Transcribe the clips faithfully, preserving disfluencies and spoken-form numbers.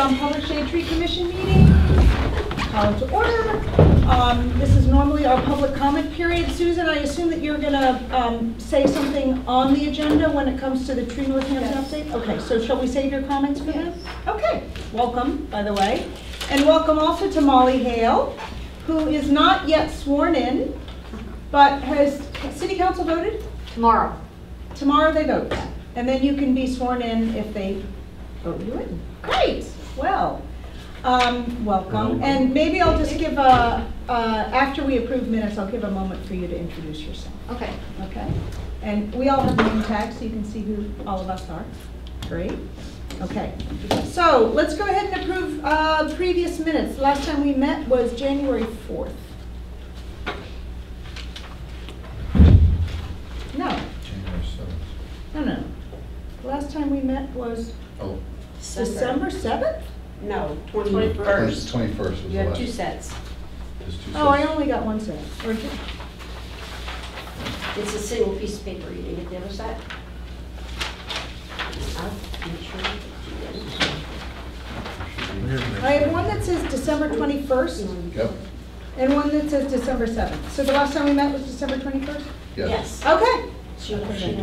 um, Public Shade Tree Commission meeting. Call to order. Um, this is normally our public comment period. Susan, I assume that you're going to um, say something on the agenda when it comes to the Tree Northampton update? Okay, so shall we save your comments for yes. that? Okay, welcome, by the way. And welcome also to Molly Hale, who is not yet sworn in, but has City Council voted? Tomorrow. Tomorrow they vote. And then you can be sworn in if they vote you in. Great. Well, um, welcome. And maybe I'll just give a, uh, after we approve minutes, I'll give a moment for you to introduce yourself. Okay. Okay. And we all have name tags so you can see who all of us are. Great. Okay. So let's go ahead and approve uh, previous minutes. Last time we met was January fourth. No. January seventh. No, no. Last time we met was oh. December seventh? No, twenty-first. twenty-first was you have two sets. There's two sets. Oh, I only got one set. It's a single piece of paper. You didn't get the other set? I have one that says December twenty-first. Yep. And one that says December seventh. So the last time we met was December twenty-first? Yes. yes. Okay. She she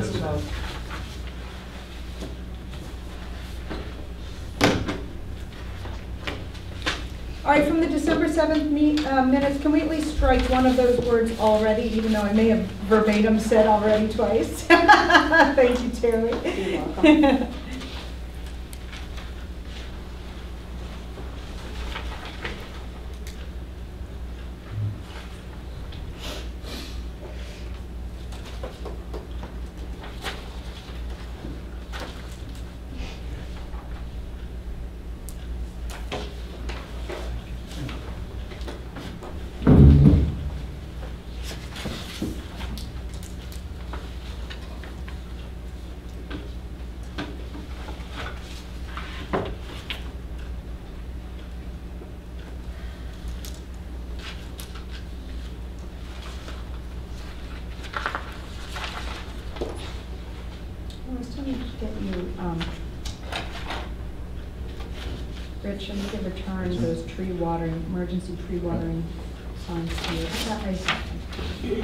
All right, from the December seventh meet, uh, minutes, can we at least strike one of those words already, even though I may have verbatim said already twice? Thank you, Terry. You're welcome. Watering, emergency pre-watering signs here.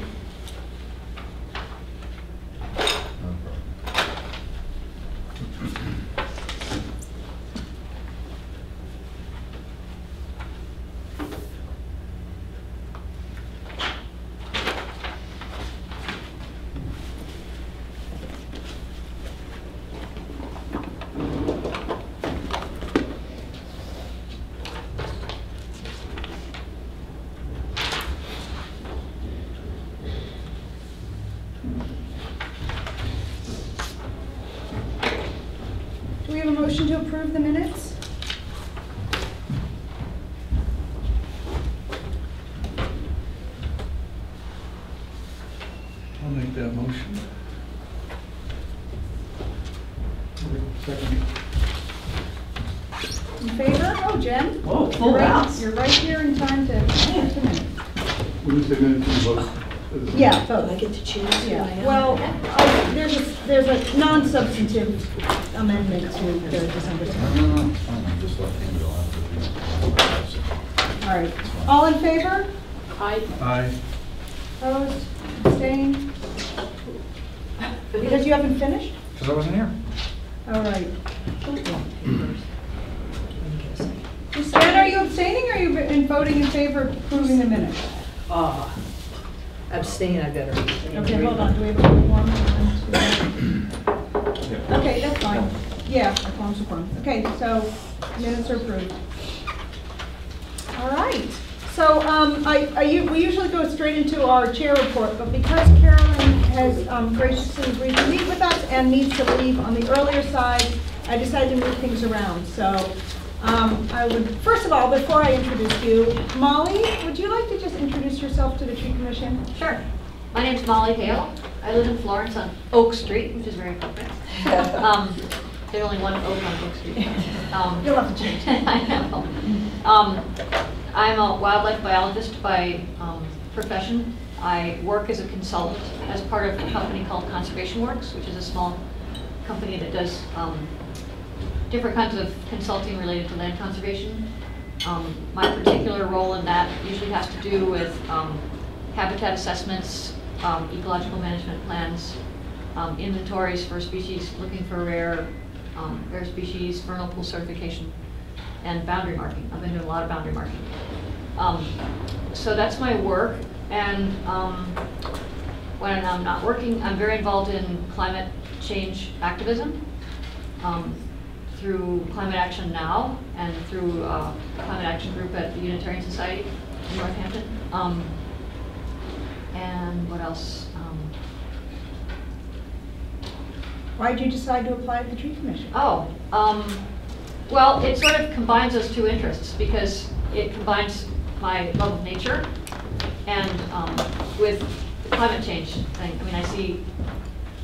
Motion to approve the minutes? I'll make that motion. Second. In favor? Oh, Jen. Oh, full you're right, you're right here in time to minutes. We'll just take minutes and vote. Yeah, vote. I get to choose. Yeah. Well, oh, there's a, there's a non-substantive amendment to the December seventh. No, no, no. Just let him go out. All right. All in favor? Aye. Aye. Opposed? Abstained? Because you haven't finished? Because I wasn't here. All right. Stan, are you abstaining or are you voting in favor of approving the minutes? Ah, uh, abstain, I better. Okay, hold on. Do we have a form? One, two, Okay, that's fine. Yeah, I promise you promise. Okay, so minutes are approved. All right. So um, I, I we usually go straight into our chair report, but because Carolyn has um, graciously agreed to meet with us and needs to leave on the earlier side, I decided to move things around. So um, I would, first of all, before I introduce you, Molly, would you like to just introduce yourself to the Tree Commission? Sure. My name's Molly Hale. I live in Florence on Oak Street, which is very appropriate. um, there's only one oak on Oak Street. Um, You'll have to change. I know. Um, I'm a wildlife biologist by um, profession. I work as a consultant as part of a company called Conservation Works, which is a small company that does um, different kinds of consulting related to land conservation. Um, my particular role in that usually has to do with um, habitat assessments, um, ecological management plans, um, inventories for species, looking for rare, um, rare species, vernal pool certification, and boundary marking. I've been doing a lot of boundary marking. Um, so that's my work, and um, when I'm not working, I'm very involved in climate change activism um, through Climate Action Now and through uh, Climate Action Group at the Unitarian Society in Northampton. Um, and what else? Um, Why did you decide to apply to the Tree Commission? Oh, um, well, it sort of combines those two interests because it combines my love of nature and um, with the climate change thing. I mean, I see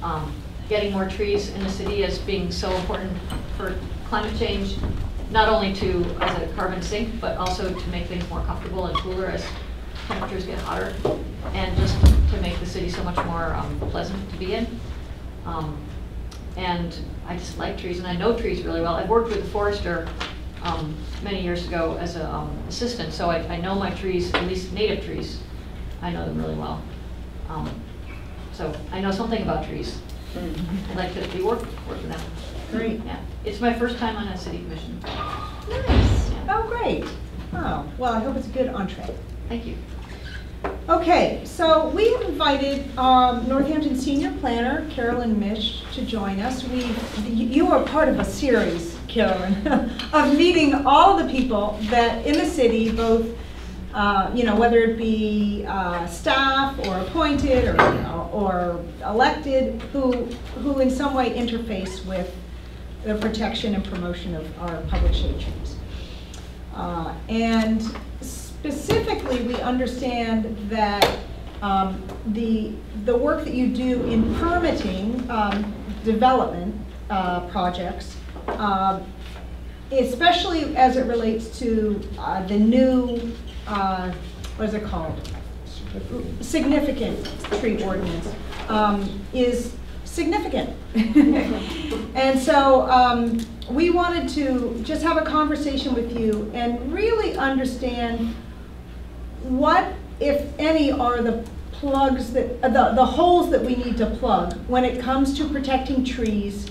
um, getting more trees in the city as being so important for climate change, not only to as a carbon sink, but also to make things more comfortable and cooler as temperatures get hotter, and just to make the city so much more um, pleasant to be in. Um, and I just like trees, and I know trees really well. I've worked with a forester um, many years ago as an um, assistant, so I, I know my trees, at least native trees, I know them really well. Um, so I know something about trees. Mm-hmm. I'd like to be work work with them. Great. Yeah. It's my first time on a city commission. Nice. Yeah. Oh, great. Oh, well, I hope it's a good entree. Thank you. Okay, so we have invited um, Northampton senior planner Carolyn Misch to join us. We, you are part of a series, Carolyn, of meeting all the people that in the city, both uh, you know, whether it be uh, staff or appointed or, you know, or elected, who who in some way interface with the protection and promotion of our public shade trees, uh, and. Specifically, we understand that um, the, the work that you do in permitting um, development uh, projects, uh, especially as it relates to uh, the new, uh, what is it called? Significant, significant tree ordinance, um, is significant. And so um, we wanted to just have a conversation with you and really understand what, if any, are the plugs that, the, the holes that we need to plug when it comes to protecting trees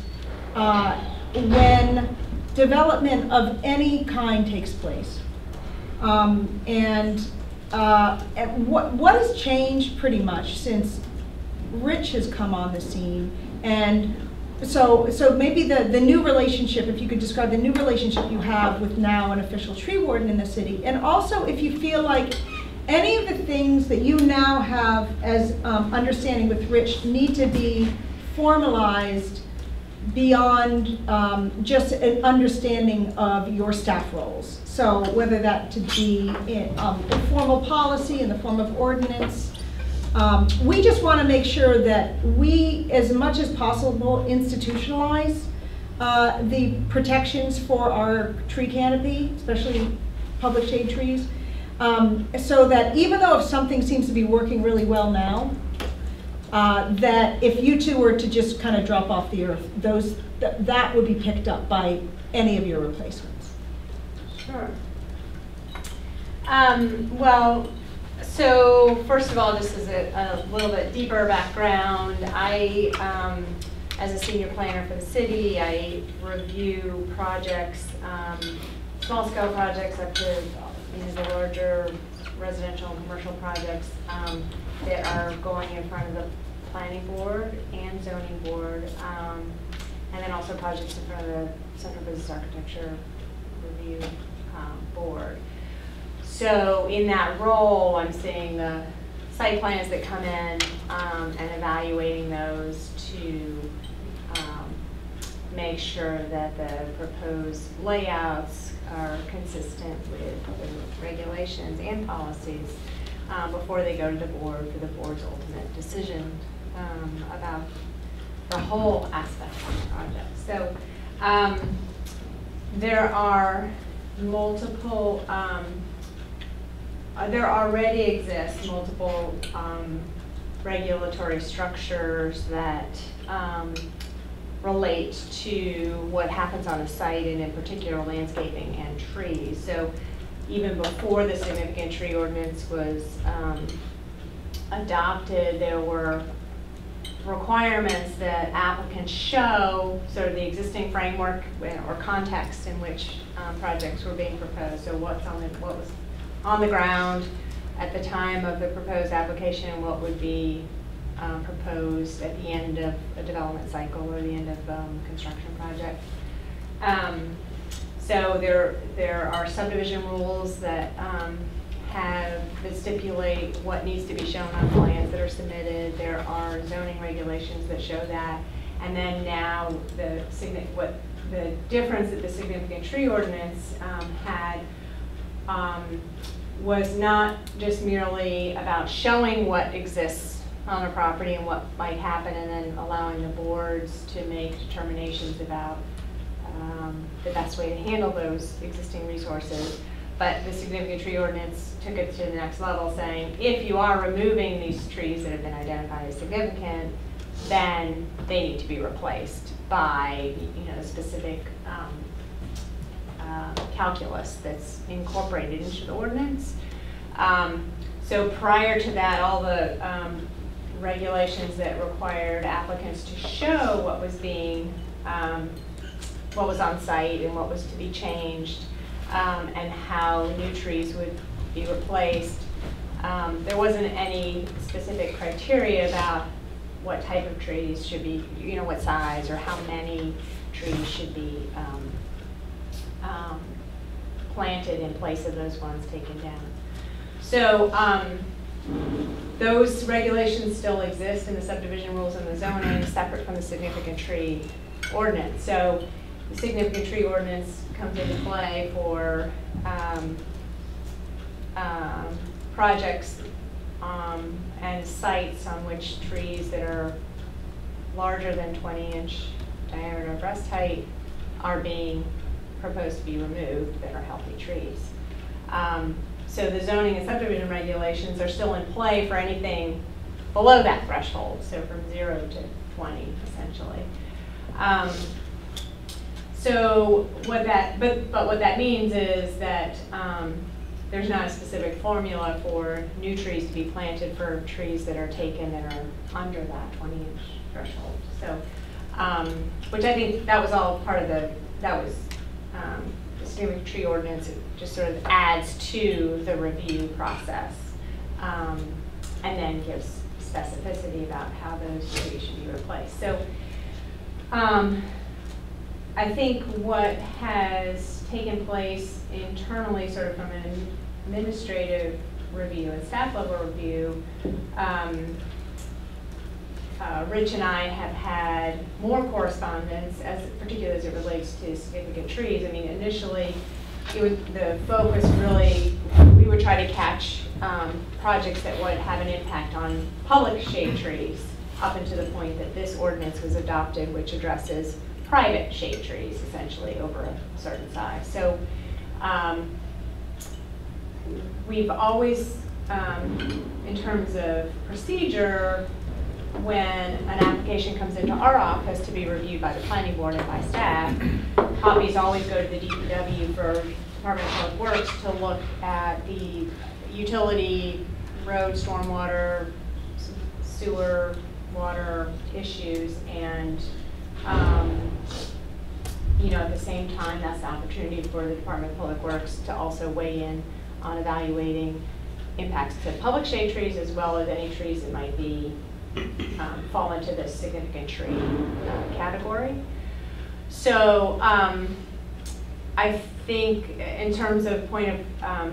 uh, when development of any kind takes place? Um, and uh, what, what has changed pretty much since Rich has come on the scene? And so, so maybe the, the new relationship, if you could describe the new relationship you have with now an official tree warden in the city, and also if you feel like any of the things that you now have as um, understanding with Rich need to be formalized beyond um, just an understanding of your staff roles. So whether that to be in um, formal policy in the form of ordinance. Um, we just want to make sure that we, as much as possible, institutionalize uh, the protections for our tree canopy, especially public shade trees, um, so that even though if something seems to be working really well now, uh, that if you two were to just kind of drop off the earth, those th that would be picked up by any of your replacements. Sure. Um, well. So first of all, just as a, a little bit deeper background, I, um, as a senior planner for the city, I review projects, um, small-scale projects up to you know, the larger residential and commercial projects um, that are going in front of the planning board and zoning board, um, and then also projects in front of the Central Business Architecture Review um, Board. So in that role, I'm seeing the site plans that come in um, and evaluating those to um, make sure that the proposed layouts are consistent with the regulations and policies um, before they go to the board for the board's ultimate decision um, about the whole aspect of the project. So um, there are multiple um, There already exists multiple um, regulatory structures that um, relate to what happens on a site, and in particular landscaping and trees. So even before the significant tree ordinance was um, adopted, there were requirements that applicants show sort of the existing framework or context in which um, projects were being proposed. So what's on the, what was on the ground at the time of the proposed application, and what would be uh, proposed at the end of a development cycle or the end of um, construction project. Um, so there there are subdivision rules that um, have that stipulate what needs to be shown on plans that are submitted. There are zoning regulations that show that, and then now the what the difference that the significant tree ordinance um, had um, was not just merely about showing what exists on a property and what might happen, and then allowing the boards to make determinations about um, the best way to handle those existing resources. But the significant tree ordinance took it to the next level, saying if you are removing these trees that have been identified as significant, then they need to be replaced by you know, specific um, uh, calculus that's incorporated into the ordinance. Um, so prior to that, all the um, regulations that required applicants to show what was being, um, what was on site and what was to be changed, Um, and how new trees would be replaced. Um, there wasn't any specific criteria about what type of trees should be, you know, what size or how many trees should be um, um, planted in place of those ones taken down. So um, those regulations still exist in the subdivision rules and the zoning, separate from the significant tree ordinance. So the significant tree ordinance comes into play for um, um, projects um, and sites on which trees that are larger than twenty inch diameter breast height are being proposed to be removed that are healthy trees. Um, so the zoning and subdivision regulations are still in play for anything below that threshold, so from zero to twenty essentially. Um, So what that, but, but what that means is that um, there's not a specific formula for new trees to be planted for trees that are taken that are under that twenty inch threshold. So, um, which I think that was all part of the, that was um, the significant tree ordinance. It just sort of adds to the review process um, and then gives specificity about how those trees should be replaced. So. Um, I think what has taken place internally, sort of from an administrative review and staff level review, um, uh, Rich and I have had more correspondence, as particularly as it relates to significant trees. I mean, initially, it was, the focus really, we would try to catch um, projects that would have an impact on public shade trees, up until the point that this ordinance was adopted, which addresses private shade trees, essentially, over a certain size. So um, we've always, um, in terms of procedure, when an application comes into our office to be reviewed by the planning board and by staff, copies always go to the D P W for Department of Public Works to look at the utility, road, stormwater, sewer, water issues, and Um, you know, at the same time, that's the opportunity for the Department of Public Works to also weigh in on evaluating impacts to public shade trees, as well as any trees that might be um, fall into this significant tree uh, category. So um, I think in terms of point of um,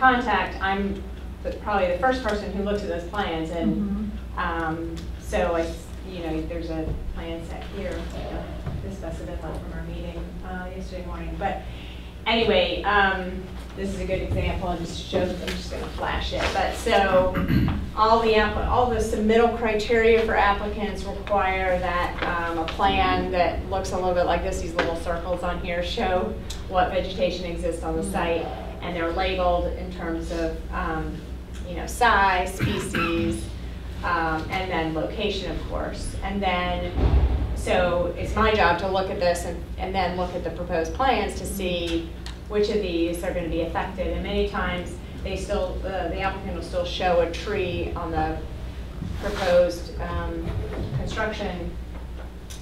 contact, I'm the, probably the first person who looks at those plans, and mm-hmm. um, so I. You know, there's a plan set here. This specific one from our meeting uh, yesterday morning. But anyway, um, this is a good example. It just shows. I'm just going to flash it. But so all the all the submittal criteria for applicants require that um, a plan that looks a little bit like this. These little circles on here show what vegetation exists on the site, and they're labeled in terms of um, you know, size, species. Um, and then location, of course. And then So it's my job to look at this and, and then look at the proposed plans to see which of these are going to be affected. And many times they still, uh, the applicant will still show a tree on the proposed um, construction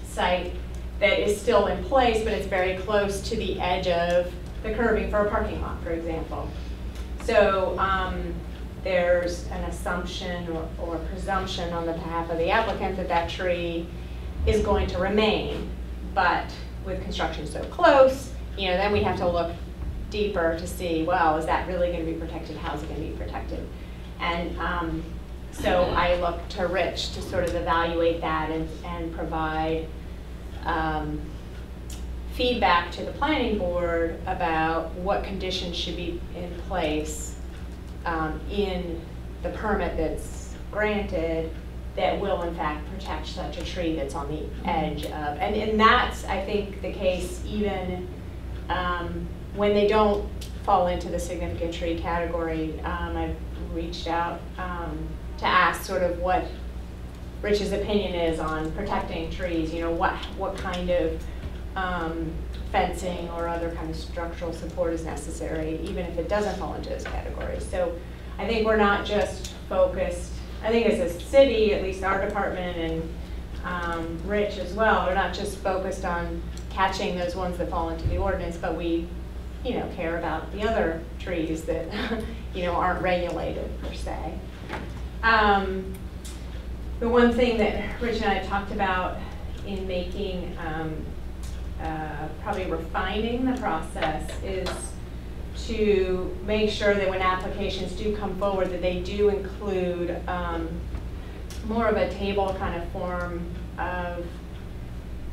site that is still in place, but it's very close to the edge of the curbing for a parking lot, for example. So um, there's an assumption or, or presumption on the behalf of the applicant that that tree is going to remain, but with construction so close, you know, then we have to look deeper to see, well, is that really going to be protected? How is it going to be protected? And um, so I look to Rich to sort of evaluate that and, and provide um, feedback to the planning board about what conditions should be in place um, in the permit that's granted that will in fact protect such a tree that's on the edge of, and, and that's, I think, the case even um, when they don't fall into the significant tree category. Um, I've reached out um, to ask sort of what Rich's opinion is on protecting trees, you know, what, what kind of um, fencing or other kind of structural support is necessary, even if it doesn't fall into those categories. So I think we're not just focused, I think as a city, at least our department and um, Rich as well, we're not just focused on catching those ones that fall into the ordinance, but we, you know, care about the other trees that, you know, aren't regulated per se. Um, the one thing that Rich and I talked about in making, um, uh, probably refining the process is to make sure that when applications do come forward that they do include um, more of a table kind of form of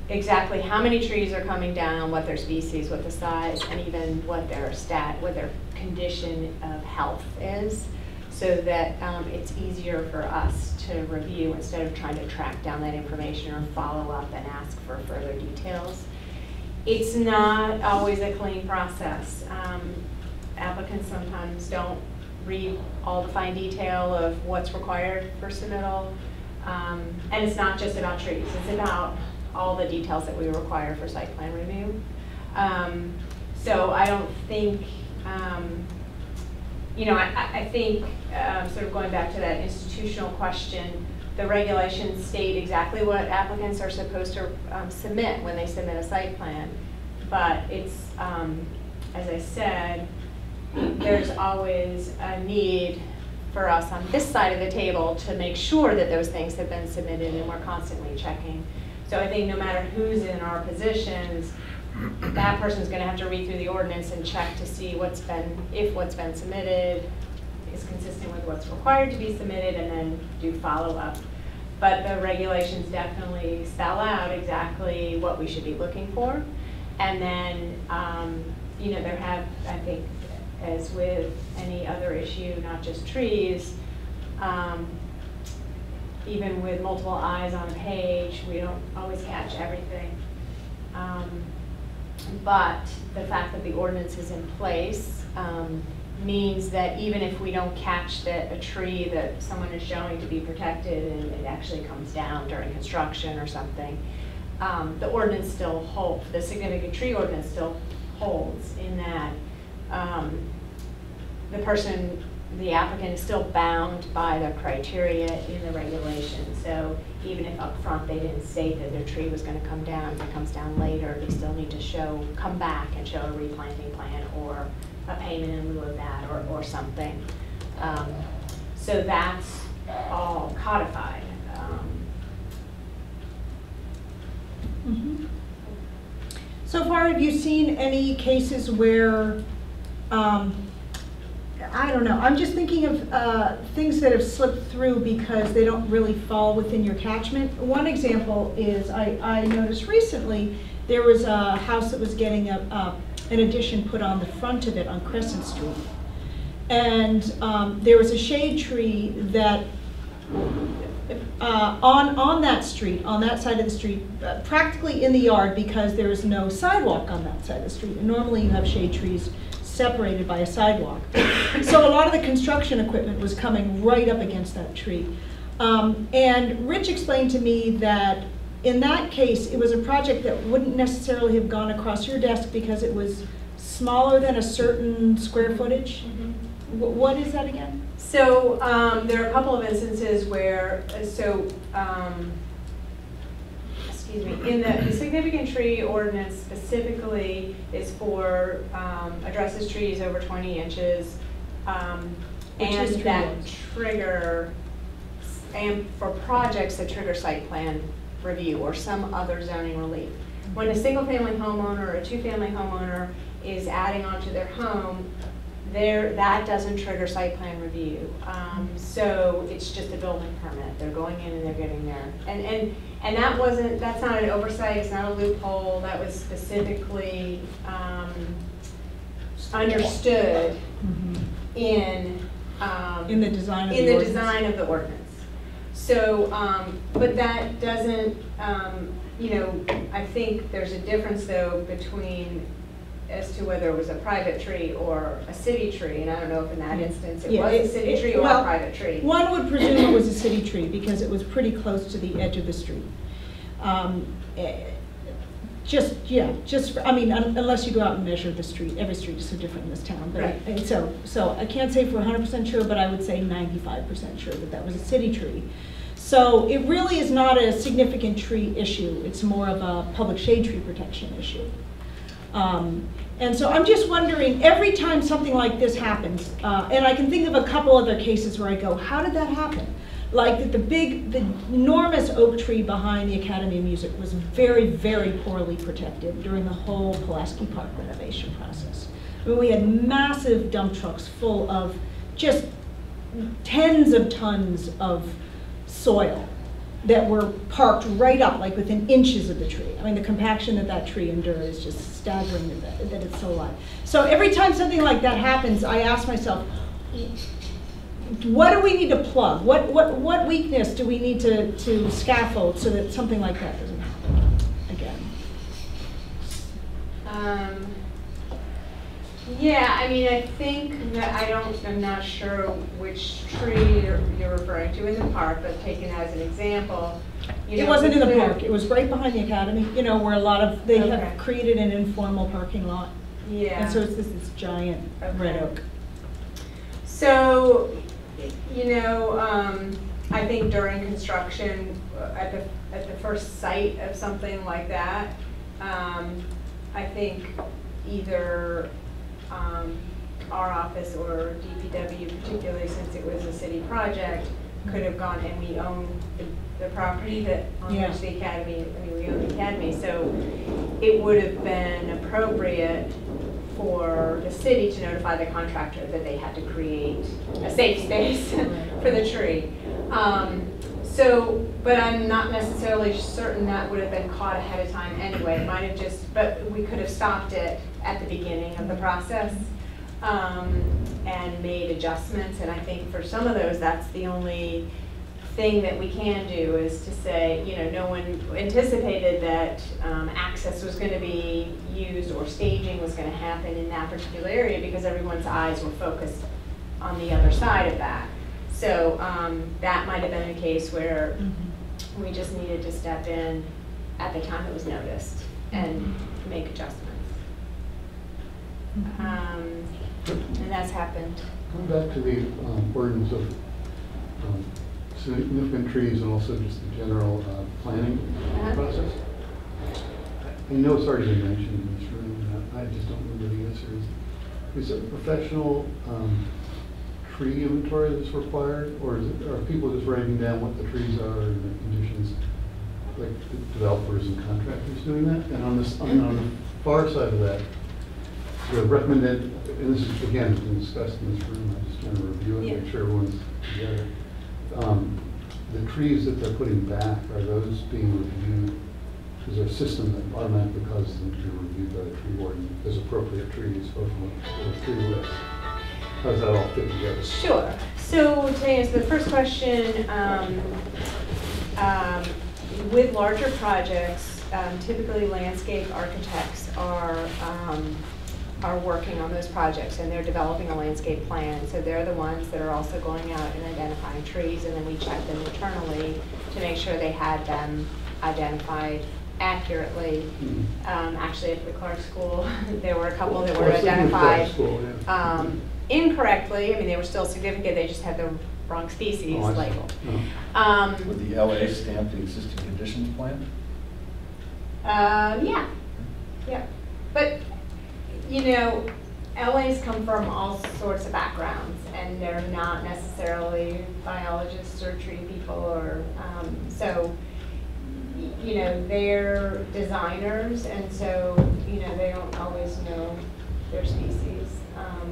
exactly how many trees are coming down, what their species, what the size, and even what their stat, what their condition of health is, so that um, it's easier for us to review instead of trying to track down that information or follow up and ask for further details. It's not always a clean process. Um, applicants sometimes don't read all the fine detail of what's required for submittal. Um, and it's not just about trees, it's about all the details that we require for site plan review. Um, so I don't think, um, you know, I, I think uh, sort of going back to that institutional question, the regulations state exactly what applicants are supposed to um, submit when they submit a site plan. But it's, um, as I said, there's always a need for us on this side of the table to make sure that those things have been submitted, and we're constantly checking. So I think no matter who's in our positions, that person's going to have to read through the ordinance and check to see what's been, if what's been submitted is consistent with what's required to be submitted, and then do follow-up. But the regulations definitely spell out exactly what we should be looking for. And then, um, you know, there have, I think, as with any other issue, not just trees, um, even with multiple eyes on a page, we don't always catch everything. Um, but the fact that the ordinance is in place um, means that even if we don't catch that a tree that someone is showing to be protected and it actually comes down during construction or something, um, the ordinance still holds, the significant tree ordinance still holds, in that um, the person, the applicant, is still bound by the criteria in the regulation. So even if up front they didn't state that their tree was going to come down, if it comes down later, they still need to show, come back and show a replanting plan or a payment in lieu of that, or, or something. Um, so that's all codified. Um. Mm-hmm. So far, have you seen any cases where, um, I don't know, I'm just thinking of uh, things that have slipped through because they don't really fall within your catchment. One example is, I, I noticed recently, there was a house that was getting a, a an addition put on the front of it on Crescent Street. And um, there was a shade tree that, uh, on, on that street, on that side of the street, uh, practically in the yard, because there is no sidewalk on that side of the street. And normally you have shade trees separated by a sidewalk. So a lot of the construction equipment was coming right up against that tree. Um, and Rich explained to me that In that case, it was a project that wouldn't necessarily have gone across your desk because it was smaller than a certain square footage. Mm-hmm. What is that again? So um, there are a couple of instances where, so, um, excuse me, in the, the significant tree ordinance specifically is for, um, addresses trees over twenty inches, um, and that trigger, and for projects that trigger site plan review or some other zoning relief. When a single family homeowner or a two family homeowner is adding onto their home, there, that doesn't trigger site plan review. Um, so it's just a building permit. They're going in and they're getting there. And, and, and that wasn't, that's not an oversight, it's not a loophole. That was specifically um, understood mm-hmm. in, um, in, the, design of in the, the design of the ordinance. So, um, but that doesn't, um, you know, I think there's a difference though between as to whether it was a private tree or a city tree, and I don't know if in that instance it yeah, was it, a city it, tree or well, a private tree. One would presume it was a city tree because it was pretty close to the edge of the street. Um, just, yeah, just, for, I mean, un unless you go out and measure the street, every street is so different in this town. But right. I, and so, so I can't say for one hundred percent sure, but I would say ninety-five percent sure that that was a city tree. So it really is not a significant tree issue. It's more of a public shade tree protection issue. Um, and so I'm just wondering, every time something like this happens, uh, and I can think of a couple other cases where I go, how did that happen? Like the, the big, the enormous oak tree behind the Academy of Music was very, very poorly protected during the whole Pulaski Park renovation process. I mean, we had massive dump trucks full of just tens of tons of soil that were parked right up, like within inches of the tree. I mean, the compaction that that tree endures is just staggering that, that it's still alive. So every time something like that happens, I ask myself, what do we need to plug? What, what, what weakness do we need to, to scaffold so that something like that doesn't happen again? Um, yeah, I mean, I think that I don't, I'm not sure which tree you're, you're referring to in the park, but taken as an example. You know, it wasn't in the park. It was right behind the academy, you know, where a lot of, they okay. have created an informal parking lot. Yeah. And so it's this, this giant okay. red oak. So, you know, um, I think during construction, at the, at the first sight of something like that, um, I think either um, our office or D P W, particularly since it was a city project, could have gone and we own the, the property that on yeah. which the academy, I mean, we own the academy, so it would have been appropriate for the city to notify the contractor that they had to create a safe space for the tree. Um, so, but I'm not necessarily certain that would have been caught ahead of time anyway. It might have just, but we could have stopped it at the beginning of the process um, and made adjustments. And I think for some of those, that's the only thing that we can do is to say, you know, no one anticipated that um, access was going to be used or staging was going to happen in that particular area because everyone's eyes were focused on the other side of that. So um, that might have been a case where mm-hmm. we just needed to step in at the time it was noticed and mm-hmm. make adjustments. Mm-hmm. um, and that's happened. Going back to the um, burdens of um, significant trees and also just the general uh, planning uh-huh. process. I know it's already been mentioned in this room, I just don't remember the answer. Is it a professional um, tree inventory that's required, or is it, are people just writing down what the trees are and the conditions, like the developers and contractors doing that? And on, this, on, on the far side of that, the recommended, and this is again been discussed in this room, I'm just trying to review it yeah. and make sure everyone's together. Um, the trees that they're putting back, are those being reviewed? Is there a system that automatically causes them to be reviewed by the tree warden as appropriate trees or a tree list? How does that all fit together? Sure. So to answer the first question, um, um, with larger projects, um, typically landscape architects are um, are working on those projects and they're developing a landscape plan. So they're the ones that are also going out and identifying trees, and then we check them internally to make sure they had them identified accurately. Mm-hmm. um, actually, at the Clark School, there were a couple well, that were identified school, yeah. um, incorrectly. I mean, they were still significant. They just had the wrong species oh, label. Oh. Um, Would the L A stamp the existing conditions plan? Uh, yeah, yeah. But you know, L As come from all sorts of backgrounds, and they're not necessarily biologists or tree people, or um, so. You know, they're designers, and so you know they don't always know their species, um,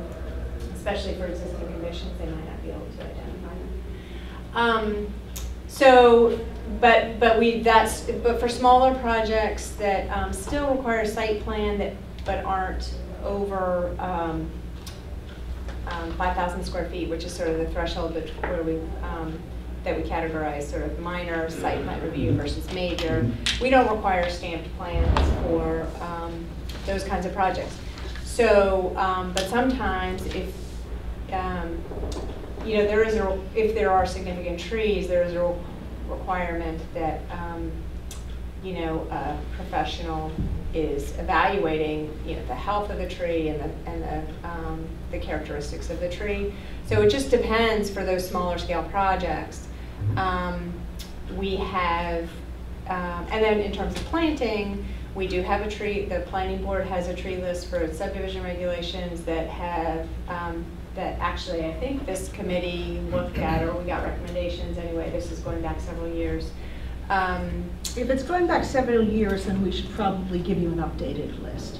especially for existing conditions. They might not be able to identify them. Um, so, but but we that's but for smaller projects that um, still require a site plan that but aren't over um, um, five thousand square feet, which is sort of the threshold that where we. Um, that we categorize sort of minor site plan review versus major. We don't require stamped plans for um, those kinds of projects. So, um, but sometimes if, um, you know, there is a, if there are significant trees, there is a requirement that, um, you know, a professional is evaluating, you know, the health of the tree and the, and the, um, the characteristics of the tree. So it just depends for those smaller scale projects. Um, we have, um, and then in terms of planting, we do have a tree, the planning board has a tree list for its subdivision regulations that have, um, that actually I think this committee looked at, or we got recommendations anyway, this is going back several years. Um, if it's going back several years, then we should probably give you an updated list,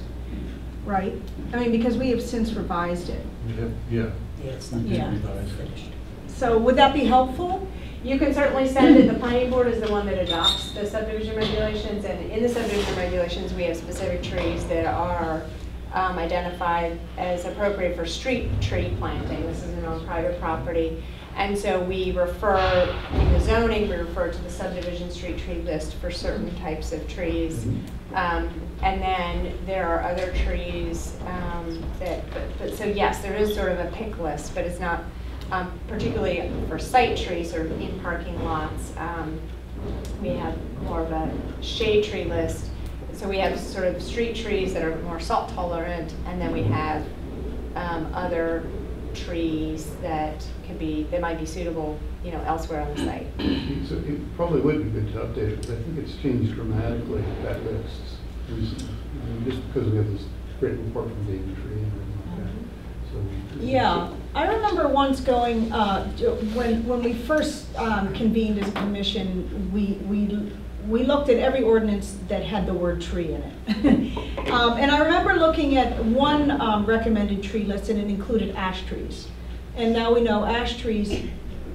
right? I mean, because we have since revised it. Yeah, yeah. Yeah, it's not yeah. revised. So would that be helpful? You can certainly send it. The planning board is the one that adopts the subdivision regulations, and in the subdivision regulations, we have specific trees that are um, identified as appropriate for street tree planting. This isn't on private property. And so we refer, in the zoning, we refer to the subdivision street tree list for certain types of trees. Um, and then there are other trees um, that, but, but so yes, there is sort of a pick list, but it's not um, particularly for site trees or in parking lots. Um, we have more of a shade tree list. So we have sort of street trees that are more salt tolerant, and then we have um, other trees that could be, that might be suitable, you know, elsewhere on the site. So it probably wouldn't be good to update it, but I think it's changed dramatically, that list, recently. I mean, just because we have this great report from Davey Tree and everything like that. So yeah, I remember once going, uh, when when we first um, convened as a commission, we, we we looked at every ordinance that had the word tree in it. um, and I remember looking at one um, recommended tree list, and it included ash trees. And now we know ash trees,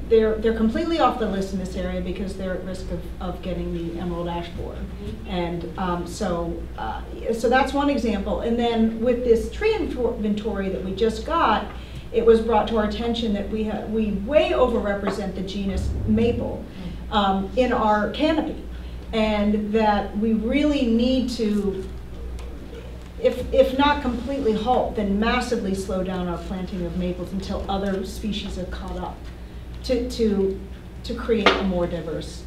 they're, they're completely off the list in this area because they're at risk of, of getting the emerald ash borer. And um, so, uh, so that's one example. And then with this tree inventory that we just got, it was brought to our attention that we, ha we way overrepresent the genus maple um, in our canopy. And that we really need to, if, if not completely halt, then massively slow down our planting of maples until other species are caught up to, to, to create a more diverse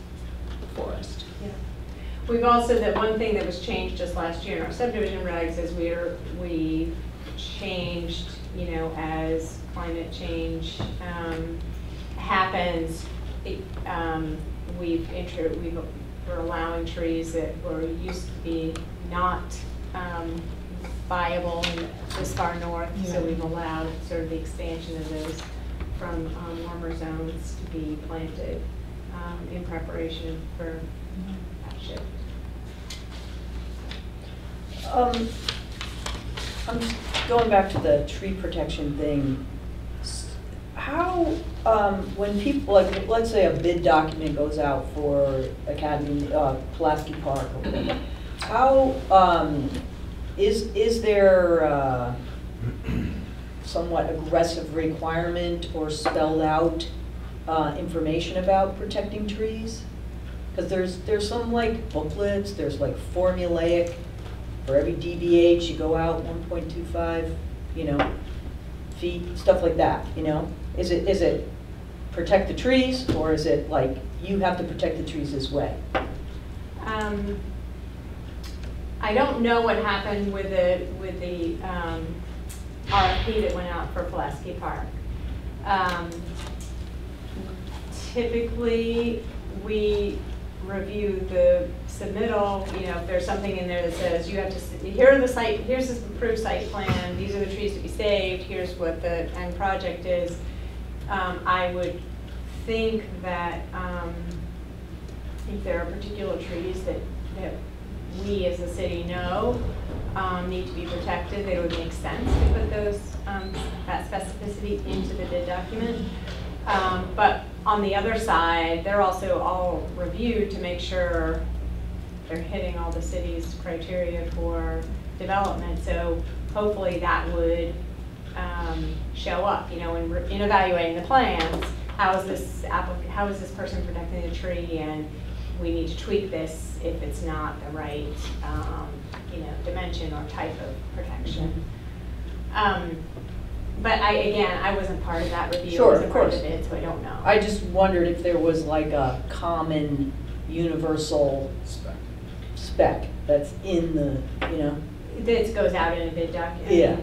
forest. Yeah. We've also, that one thing that was changed just last year in our subdivision regs is we're, we changed, you know, as climate change um, happens, it, um, we've, intro, we've we're allowing trees that were used to be not um, viable this far north, yeah. So we've allowed sort of the expansion of those from um, warmer zones to be planted um, in preparation for that shift. Um, I'm just going back to the tree protection thing. How, um, when people, like, let's say a bid document goes out for Academy, uh, Pulaski Park, or whatever, how um, is is there uh, somewhat aggressive requirement or spelled out uh, information about protecting trees? Because there's there's some like booklets, there's like formulaic for every D B H you go out one point two five, you know, feet, stuff like that, you know. Is it, is it protect the trees, or is it like you have to protect the trees this way? Um, I don't know what happened with the with the um, R F P that went out for Pulaski Park. Um, typically, we review the submittal. You know, if there's something in there that says you have to, here are the site, here's this approved site plan. These are the trees to be saved. Here's what the end project is. Um, I would think that um, if there are particular trees that that we as a city know um, need to be protected, that it would make sense to put those um, that specificity into the bid document. Um, but on the other side, they're also all reviewed to make sure they're hitting all the city's criteria for development. So hopefully that would um, show up. You know, in, in evaluating the plans, how is this applic- how is this person protecting the tree, and we need to tweak this if it's not the right, um, you know, dimension or type of protection. Um, but I, again, I wasn't part of that review. Sure, I wasn't of course. Part of it, so I don't know. I just wondered if there was like a common, universal spec, spec that's in the, you know, that goes out in a bid document. Yeah.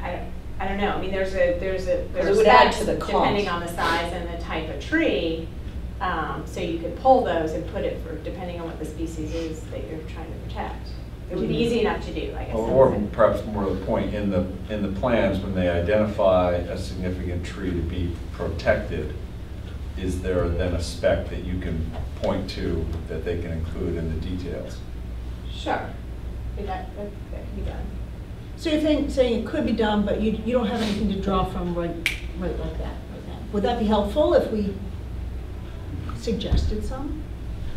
I, I, I don't know. I mean, there's a there's a there's it would add to the cost depending on the size and the type of tree. Um, so you could pull those and put it for depending on what the species is that you're trying to protect. It would be easy enough to do, I guess. Or, or perhaps more to the point, in the in the plans when they identify a significant tree to be protected, is there then a spec that you can point to that they can include in the details? Sure, that, that, that can be done. So you're saying, saying it could be done, but you you don't have anything to draw from right right like that. Like that. Would that be helpful if we suggested some?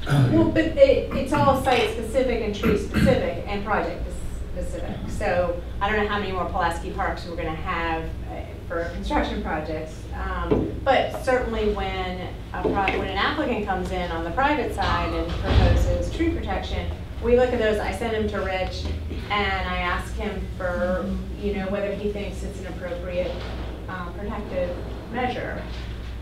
Well, but it, it's all site-specific and tree-specific and project-specific. So I don't know how many more Pulaski Parks we're going to have uh, for construction projects. Um, but certainly when, a pro when an applicant comes in on the private side and proposes tree protection, we look at those. I send them to Rich, and I ask him for, you know, whether he thinks it's an appropriate um, protective measure.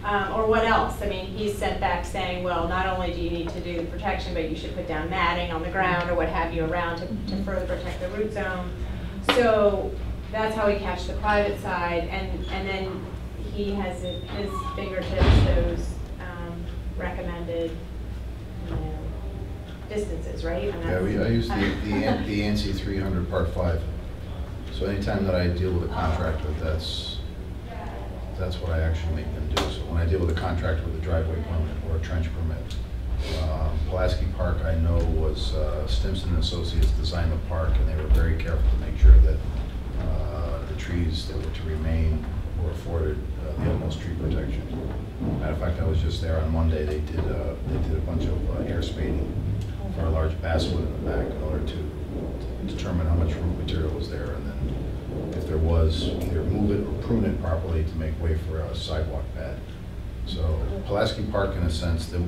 Um, or what else? I mean, he's sent back saying, well, not only do you need to do the protection, but you should put down matting on the ground or what have you around to, to further protect the root zone. So that's how we catch the private side. And, and then he has at his fingertips those um, recommended you know, distances, right? And yeah, we, I use the, the, the A N S I three hundred Part five. So anytime that I deal with a contractor, that's that's what I actually make them do. So when I deal with a contract with a driveway permit or a trench permit, um, Pulaski Park I know was uh, Stimson and Associates designed the park, and they were very careful to make sure that uh, the trees that were to remain were afforded uh, the utmost tree protection. Matter of fact, I was just there on Monday. They did uh, they did a bunch of uh, air spading for a large basswood in the back in order to determine how much root material was there, and then if there was, either move it or prune it properly to make way for a sidewalk pad. So Pulaski Park, in a sense, the,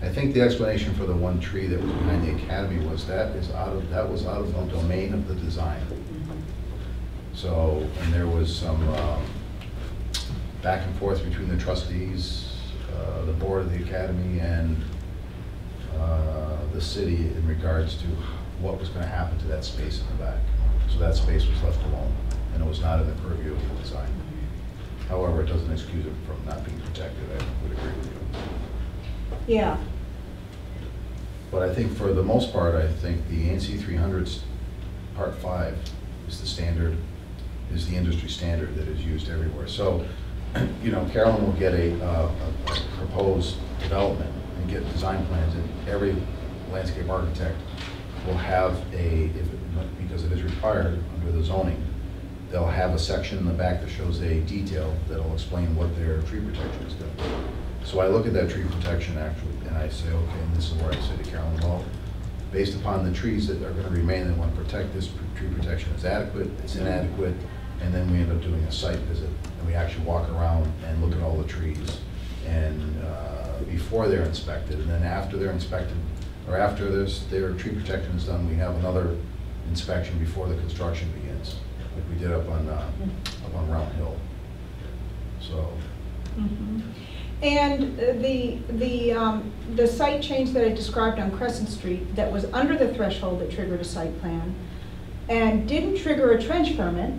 I think the explanation for the one tree that was behind the academy was that is out of that was out of the domain of the design. So, and there was some um, back and forth between the trustees, uh, the board of the academy, and uh, the city in regards to what was going to happen to that space in the back. So that space was left alone, and it was not in the purview of the design. However, it doesn't excuse it from not being protected. I would agree with you. Yeah. But I think for the most part, I think the A N S I three hundred's Part five is the standard, is the industry standard that is used everywhere. So, you know, Carolyn will get a, uh, a, a proposed development and get design plans, and every landscape architect will have a, if it, because it is required under the zoning, they'll have a section in the back that shows a detail that'll explain what their tree protection is going to be. So I look at that tree protection actually, and I say, okay, and this is where I say to Carolyn, well, based upon the trees that are going to remain and want to protect, this tree protection is adequate, it's inadequate, and then we end up doing a site visit, and we actually walk around and look at all the trees, and uh, before they're inspected, and then after they're inspected, or after this, their tree protection is done, we have another inspection before the construction begins, like we did up on uh, up on Round Hill. So, mm-hmm. And the, the, um, the site change that I described on Crescent Street that was under the threshold that triggered a site plan and didn't trigger a trench permit,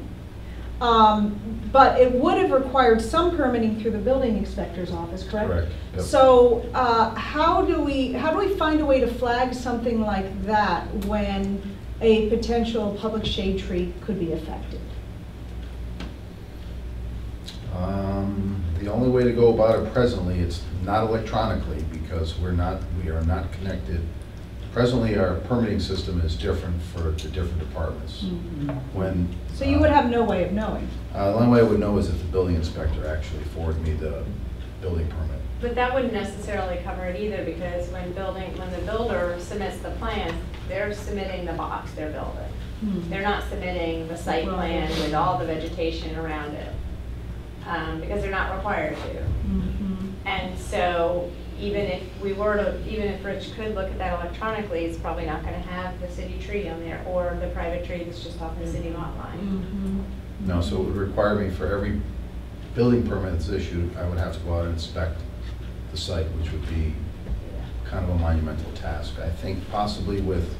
um, but it would have required some permitting through the building inspector's office, correct? Correct. Yep. So uh, how do we, how do we find a way to flag something like that when a potential public shade tree could be affected? Um, the only way to go about it presently, it's not electronically because we're not, we are not connected. Presently, our permitting system is different for the different departments. Mm-hmm. When so you um, would have no way of knowing. Uh, the only way I would know is if the building inspector actually forwarded me the building permit. But that wouldn't necessarily cover it either, because when building, when the builder submits the plans, they're submitting the box they're building. Mm-hmm. They're not submitting the site right. plan with all the vegetation around it. Um, because they're not required to. Mm-hmm. And so even if we were to, even if Rich could look at that electronically, it's probably not going to have the city tree on there or the private tree that's just off the city lot line. Mm-hmm. No, so it would require me for every building permit that's issued, I would have to go out and inspect the site, which would be kind of a monumental task. I think possibly with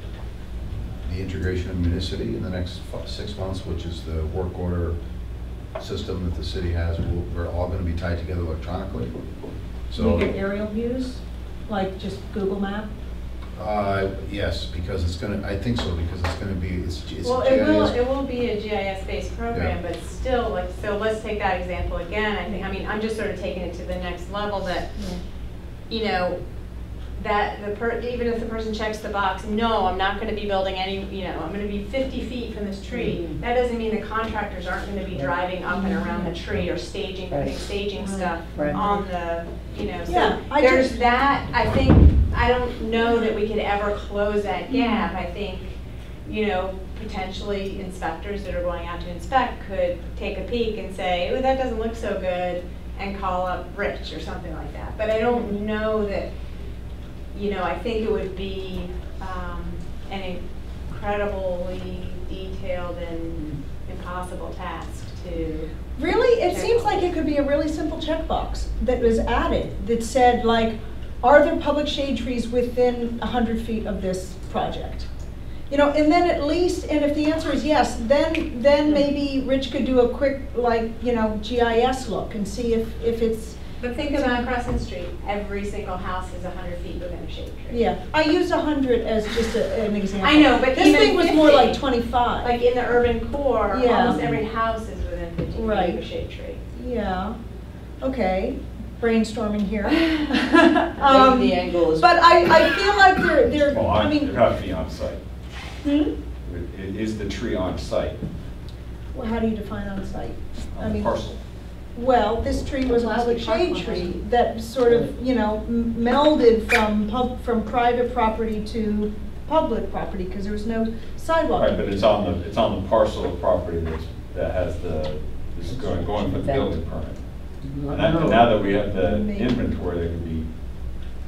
the integration of Municity in the next six months, which is the work order system that the city has, we're all going to be tied together electronically. So you get aerial views, like just Google Map. Uh, yes, because it's going to. I think so because it's going to be. It's, it's well, it will. It will be a G I S-based program, yeah. But still, like so. Let's take that example again. I think. I mean, I'm just sort of taking it to the next level. That, yeah. you know, that the per even if the person checks the box, no, I'm not going to be building any, you know, I'm going to be fifty feet from this tree. Mm-hmm. That doesn't mean the contractors aren't going to be driving up mm-hmm. and around the tree or staging, right. putting staging mm-hmm. stuff right. on the, you know, so yeah, I there's just, that, I think, I don't know that we could ever close that gap. I think, you know, potentially inspectors that are going out to inspect could take a peek and say, oh, that doesn't look so good, and call up Rich or something like that. But I don't know that, you know, I think it would be um, an incredibly detailed and impossible task to... Really, it seems like it could be a really simple checkbox that was added that said, like, are there public shade trees within one hundred feet of this project? You know, and then at least, and if the answer is yes, then then maybe Rich could do a quick, like, you know, G I S look and see if, if it's... But think about Crescent Street. Every single house is one hundred feet within a shade tree. Yeah, I used one hundred as just a, an example. I know, but this thing was more like twenty-five. Like in the urban core, yeah. almost every house is within fifteen right. feet of a shade tree. Yeah. Okay. Brainstorming here. um, the angle is. But I, I feel like they're they're. Well, I mean, got to be on site. Hmm. Is the tree on site? Well, how do you define on site? On I mean, parcel. Well, this tree was a public shade tree that sort of, you know, m melded from pub from private property to public property because there was no sidewalk. Right, but it's on the it's on the parcel of property that's, that has the is going going for the building permit. And that, now that we have the inventory, that can be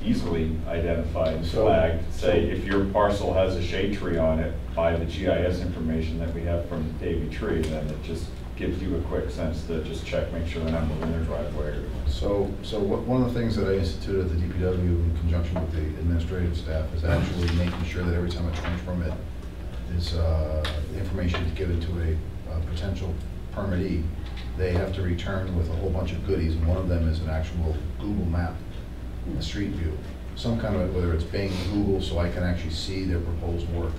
easily identified and flagged. Say if your parcel has a shade tree on it by the G I S information that we have from Davey Tree, then it just gives you a quick sense to just check, make sure they're not moving their driveway. So, so what, one of the things that I instituted at the D P W in conjunction with the administrative staff is actually making sure that every time a trench permit is uh, information is given to a, a potential permittee, they have to return with a whole bunch of goodies, and one of them is an actual Google map, a street view, some kind of, whether it's Bing, Google, so I can actually see their proposed work.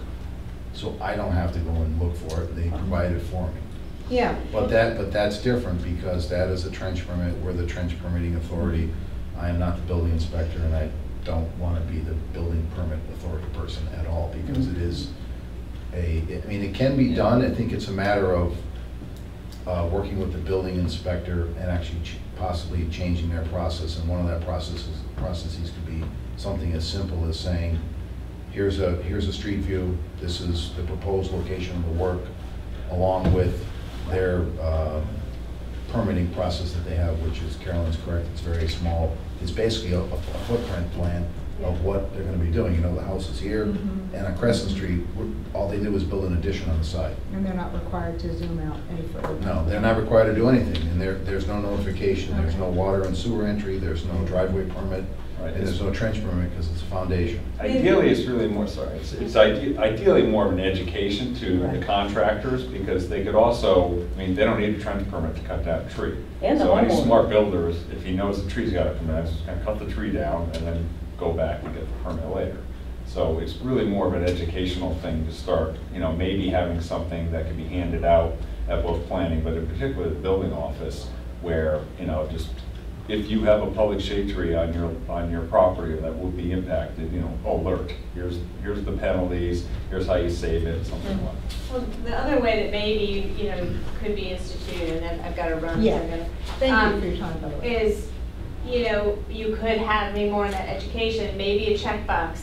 So I don't have to go and look for it, they provide it for me. Yeah. But that, but that's different because that is a trench permit. We're the trench permitting authority. I am not the building inspector, and I don't want to be the building permit authority person at all because mm-hmm. it is a. It, I mean, it can be yeah. done. I think it's a matter of uh, working with the building inspector and actually ch possibly changing their process. And one of that processes processes could be something as simple as saying, here's a here's a street view. This is the proposed location of the work, along with their uh, permitting process that they have, which is Carolyn's correct, it's very small. It's basically a, a footprint plan of what they're going to be doing. You know, the house is here, mm-hmm. and on Crescent Street, all they do is build an addition on the side. And they're not required to zoom out any further. No, they're not required to do anything, and there, there's no notification. Okay. There's no water and sewer entry. There's no driveway permit, right. and there's no trench permit because it's a foundation. Ideally, it's really more sorry. It's, it's ide ideally more of an education to right. the contractors, because they could also. I mean, they don't need a trench permit to cut down a tree. And so any smart builder, if he knows the tree's got to come out, he's going to cut the tree down and then go back and get the permit later. So it's really more of an educational thing to start, you know, maybe having something that can be handed out at both planning, but in particular the building office, where, you know, just if you have a public shade tree on your on your property that will be impacted, you know, alert. Here's here's the penalties, here's how you save it, something mm-hmm. like that. Well, the other way that maybe, you know, could be instituted, and then I've got to run. Yeah. So gonna, Thank um, you for your time, by the way. Is, you know, you could have me more in that education, maybe a checkbox.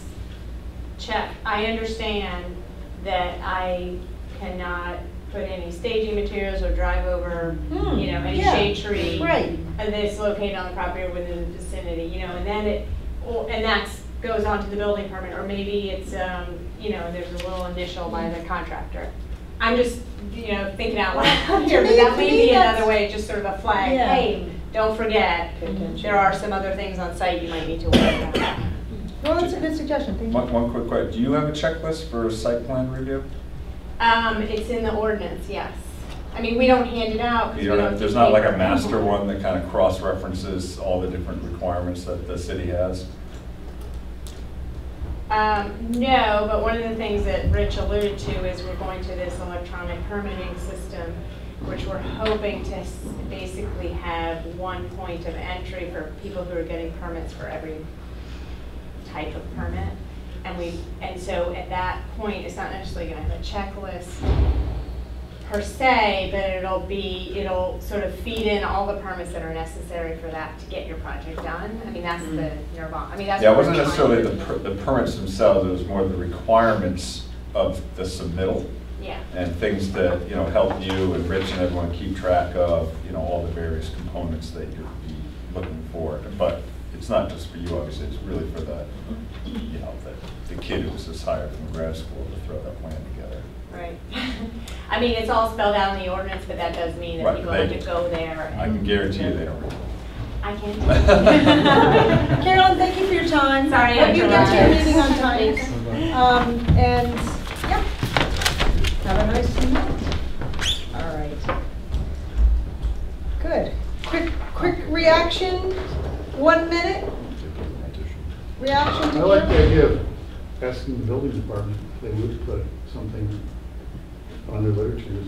Check, I understand that I cannot put any staging materials or drive over, hmm. you know, any yeah. shade tree right. that's located on the property or within the vicinity, you know, and then it, well, and that goes on to the building permit, or maybe it's, um, you know, there's a little initial by the contractor. I'm just, you know, thinking out loud here, but that may be another way, just sort of a flag, yeah. hey, don't forget, there are some other things on site you might need to worry about. Well, that's a good suggestion. Thank you. One, one quick question. Do you have a checklist for site plan review? Um, it's in the ordinance, yes. I mean, we don't hand it out. You don't have, don't there's not like a master one that kind of cross-references all the different requirements that the city has? Um, no, but one of the things that Rich alluded to is we're going to this electronic permitting system, which we're hoping to basically have one point of entry for people who are getting permits for every type of permit. And we, and so at that point, it's not necessarily going to have a checklist per se, but it'll be, it'll sort of feed in all the permits that are necessary for that to get your project done. I mean, that's mm-hmm. the nirvana. I mean, that's yeah, it wasn't necessarily the, per, the permits themselves, it was more the requirements of the submittal. Yeah. And things that, you know, help you and Rich and everyone keep track of, you know, all the various components that you'd be looking for. But it's not just for you, obviously, it's really for the, you know, the, the kid who was just hired from grad school to throw that plan together. Right. I mean, it's all spelled out in the ordinance, but that does mean that right. people they, have to go there. I can guarantee you they don't really. I can't. Carolyn, thank you for your time. Sorry, I hope you get to your meeting on time. Um, and, yeah. Have a nice night. All right. Good. Quick, quick reaction. One minute. Reaction. To I like the idea of asking the building department if they would put something on their literatures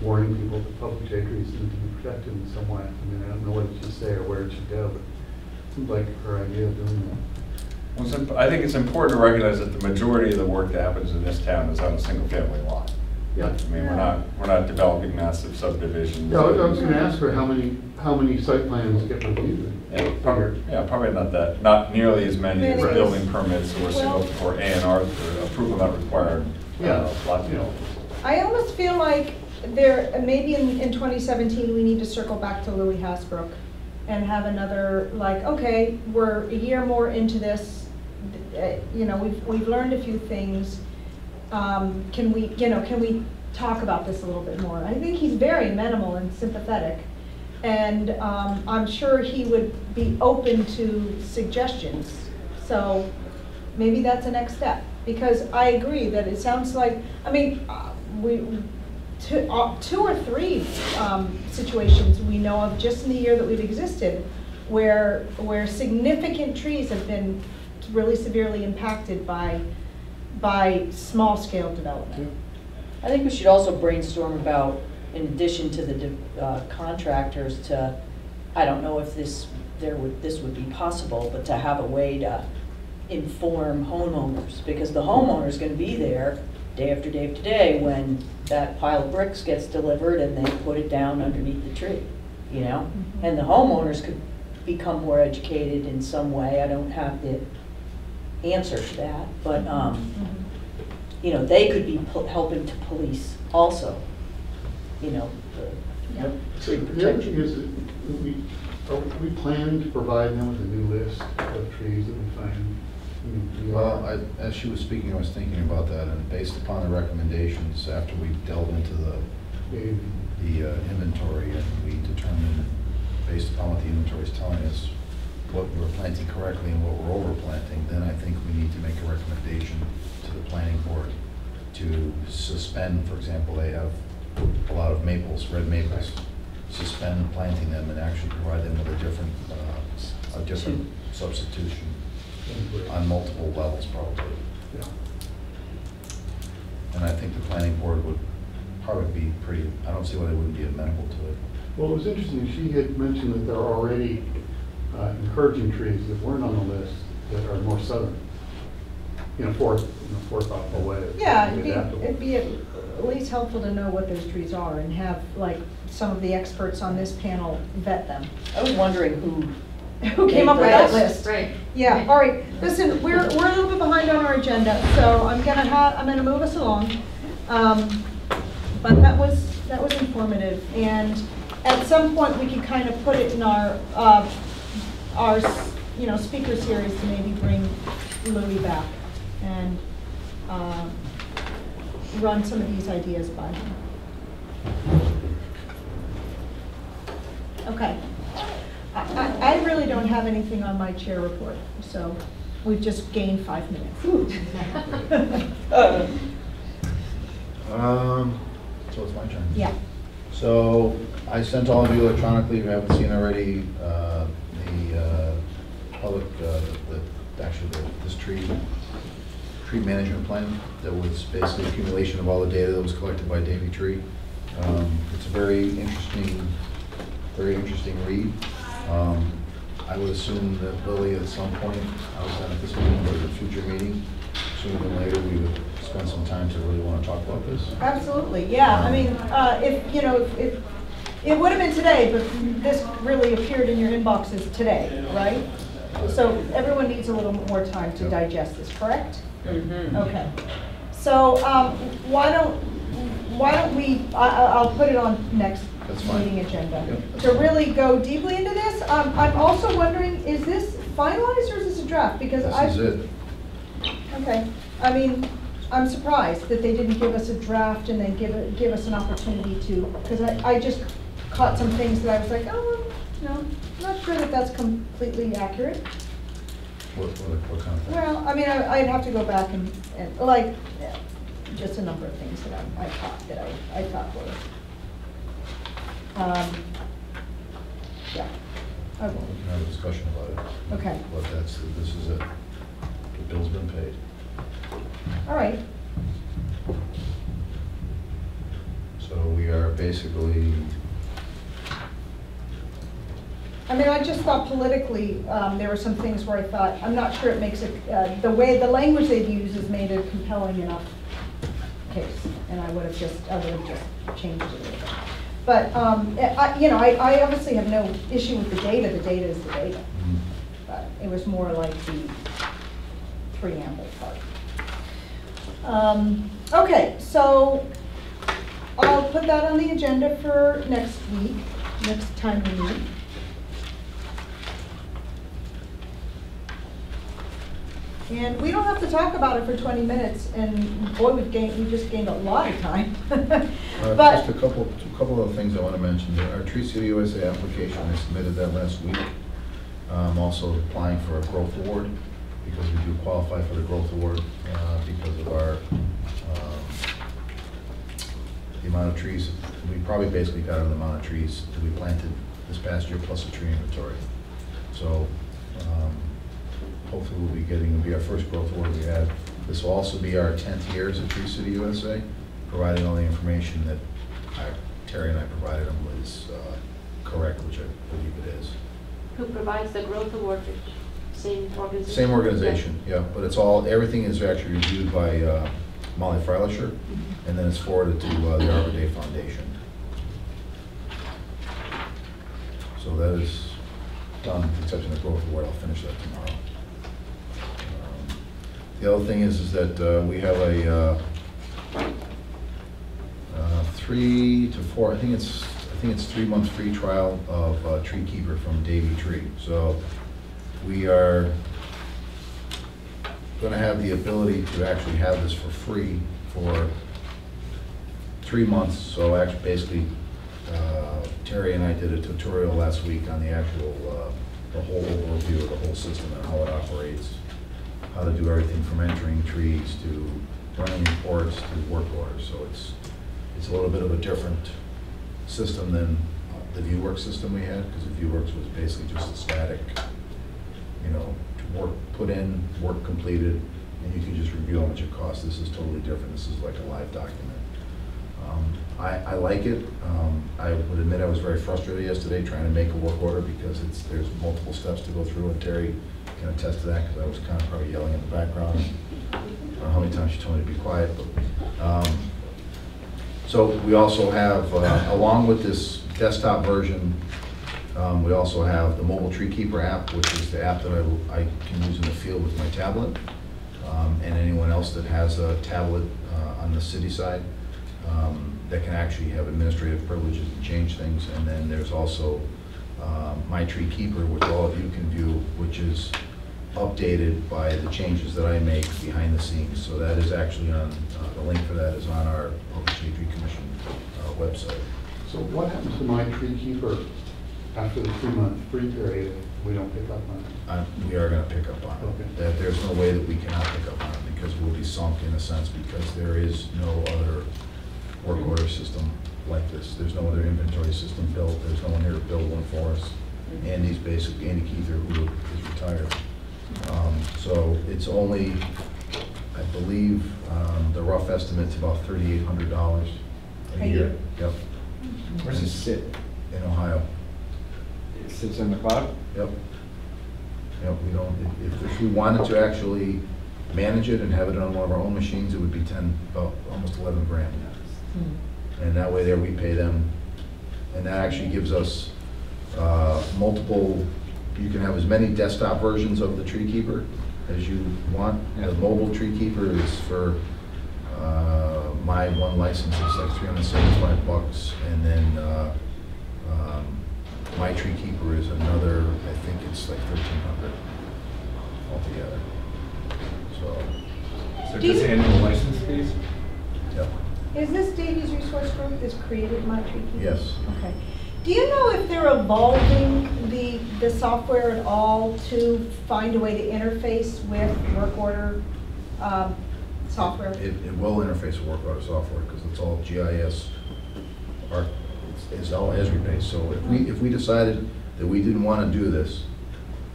warning people that public shade trees need to be protected in some way. I mean, I don't know what it should say or where it should go, but it seems like her idea of doing that. Well, I think it's important to recognize that the majority of the work that happens in this town is on a single-family lot. Yeah. I mean, yeah. we're not we're not developing massive subdivisions. Yeah, I was going to ask her how many how many site plans get reviewed. Yeah, probably yeah, probably not that not nearly as many as right. building permits or well, or A and R approval not required. Yeah, uh, lot deal. I almost feel like there maybe in, in twenty seventeen we need to circle back to Louis Hasbrook and have another like okay we're a year more into this. You know, we've we've learned a few things. Um, can we, you know, can we talk about this a little bit more? I think he's very amenable and sympathetic, and um, I'm sure he would be open to suggestions. So maybe that's a next step, because I agree that it sounds like I mean uh, we two, uh, two or three um, situations we know of just in the year that we've existed, where where significant trees have been really severely impacted by by small-scale development. I think we should also brainstorm about, in addition to the uh, contractors, to I don't know if this there would this would be possible, but to have a way to inform homeowners, because the homeowner is going to be there day after day after day when that pile of bricks gets delivered and they put it down underneath the tree, you know, mm-hmm. and the homeowners could become more educated in some way. I don't have the answer to that, but um, mm-hmm. you know, they could be helping to police also. You know, the, yeah. the tree protection. Here's a, we, we plan to provide them with a new list of trees that we find Well, I, as she was speaking, I was thinking about that, and based upon the recommendations, after we delved into the the uh, inventory, and we determined, based upon what the inventory is telling us, what we're planting correctly and what we're over-planting, then I think we need to make a recommendation to the planning board to suspend, for example, they have a lot of maples, red maples, suspend planting them and actually provide them with a different, uh, a different substitution on multiple levels, probably. Yeah. And I think the planning board would probably be pretty, I don't see why they wouldn't be amenable to it. Well, it was interesting, she had mentioned that there are already uh, encouraging trees that weren't on the list that are more southern, you know, fourth, you know, fourth off the way. Yeah, it'd be, it'd be at least helpful to know what those trees are and have, like, some of the experts on this panel vet them. I was wondering who who came up with that list. Right. Yeah. Right. All right. Listen, we're we're a little bit behind on our agenda, so I'm gonna have I'm gonna move us along. Um, but that was that was informative, and at some point we can kind of put it in our uh, our you know speaker series to maybe bring Louis back and uh, run some of these ideas by him. Okay. I, I really don't have anything on my chair report, so we've just gained five minutes. um, so it's my turn. Yeah. So I sent all of you electronically, if you haven't seen already, uh, the uh, public, uh, the, actually the, this tree tree management plan that was basically the accumulation of all the data that was collected by Davey Tree. Um, it's a very interesting, very interesting read. Um, I would assume that Lily, at some point, I was not at this meeting, but at a future meeting, sooner than later, we would spend some time to really want to talk about this. Absolutely, yeah. Um, I mean, uh, if you know, if, if it would have been today, but this really appeared in your inboxes today, right? So everyone needs a little more time to yep. digest this, correct? Mm-hmm. Okay. So um, why don't why don't we? I, I'll put it on next. That's meeting agenda. Yep, to really go deeply into this, um, I'm also wondering, is this finalized or is this a draft? Because I. This is it. Okay. I mean, I'm surprised that they didn't give us a draft and then give a, give us an opportunity to, because I, I just caught some things that I was like, oh, no, I'm not sure that that's completely accurate. What, what, what kind of thing? Well, I mean, I, I'd have to go back and, and like, yeah, just a number of things that I, I caught that I, I thought were. Um, yeah, I will. We can have a discussion about it. Okay. But that's, this is it. The bill's been paid. All right. So we are basically. I mean, I just thought politically um, there were some things where I thought, I'm not sure it makes it, uh, the way, the language they've used has made a compelling enough case. And I would have just, I would have just changed it a little bit. But um, I, you know, I, I obviously have no issue with the data. The data is the data. But it was more like the preamble part. Um, okay, so I'll put that on the agenda for next week, next time we meet. And we don't have to talk about it for twenty minutes, and boy, we've gained, we just gained a lot of time. But uh, just a couple, a couple of things I want to mention. Our Tree City U S A application, I submitted that last week. I'm also applying for a growth award, because we do qualify for the growth award uh, because of our, um, the amount of trees. We probably basically got on the amount of trees that we planted this past year, plus a tree inventory. So. Um, Hopefully we'll be getting, it'll be our first growth award we had. This will also be our tenth year as a Tree City U S A, providing all the information that I, Terry and I provided them was uh, correct, which I believe it is. Who provides the growth award? Same organization? Same organization, yeah. yeah but it's all, everything is actually reviewed by uh, Molly Freilicher, mm-hmm. and then it's forwarded to uh, the Arbor Day Foundation. So that is done, except in the growth award. I'll finish that tomorrow. The other thing is, is that uh, we have a uh, uh, three to four, I think it's, I think it's three month free trial of uh, Treekeeper from Davey Tree. So we are going to have the ability to actually have this for free for three months. So actually, basically, uh, Terry and I did a tutorial last week on the actual, uh, the whole overview of the whole system and how it operates, how to do everything from entering trees to running reports to work orders. So it's it's a little bit of a different system than the ViewWorks system we had, because the ViewWorks was basically just a static, you know, work put in, work completed, and you can just review how much it costs. This is totally different. This is like a live document. Um, I, I like it. Um, I would admit I was very frustrated yesterday trying to make a work order, because it's there's multiple steps to go through, and Terry can attest to that because I was kind of probably yelling in the background. I don't know how many times she told me to be quiet. But, um, so we also have, uh, along with this desktop version, Um, we also have the mobile Treekeeper app, which is the app that I, I can use in the field with my tablet. Um, and anyone else that has a tablet uh, on the city side um, that can actually have administrative privileges and change things. And then there's also uh, my Treekeeper, which all of you can view, which is updated by the changes that I make behind the scenes. So that is actually on, uh, the link for that is on our Public Safety Commission uh, website. So what happens to my Treekeeper? After the three-month free period, we don't pick up on it. Uh, we are going to pick up on it. Okay. That there's no way that we cannot pick up on it, because we'll be sunk in a sense, because there is no other work order system like this. There's no other inventory system built. There's no one here to build one for us. Andy's basically Andy Keither, who is retired. Um, so it's only, I believe, um, the rough estimate's about thirty-eight hundred dollars a hey. year. Yep. Where does it sit? In Ohio. Sits in the cloud? Yep. Yep, we don't, if, if we wanted to actually manage it and have it on one of our own machines, it would be ten, about almost eleven grand. Mm-hmm. And that way there we pay them. And that actually gives us uh, multiple, you can have as many desktop versions of the Treekeeper as you want. Yeah. The mobile Treekeeper is for uh, my one license, it's like three hundred seventy-five bucks, and then uh, um, my Treekeeper is another, I think it's like thirteen hundred altogether. So, so just annual license fees? Yep. Is this Davies Resource Group that's created my Treekeeper? Yes. Okay. Do you know if they're evolving the, the software at all to find a way to interface with work order um, software? It, it will interface with work order software, because it's all G I S. Our, It's all Esri based. So if we if we decided that we didn't want to do this,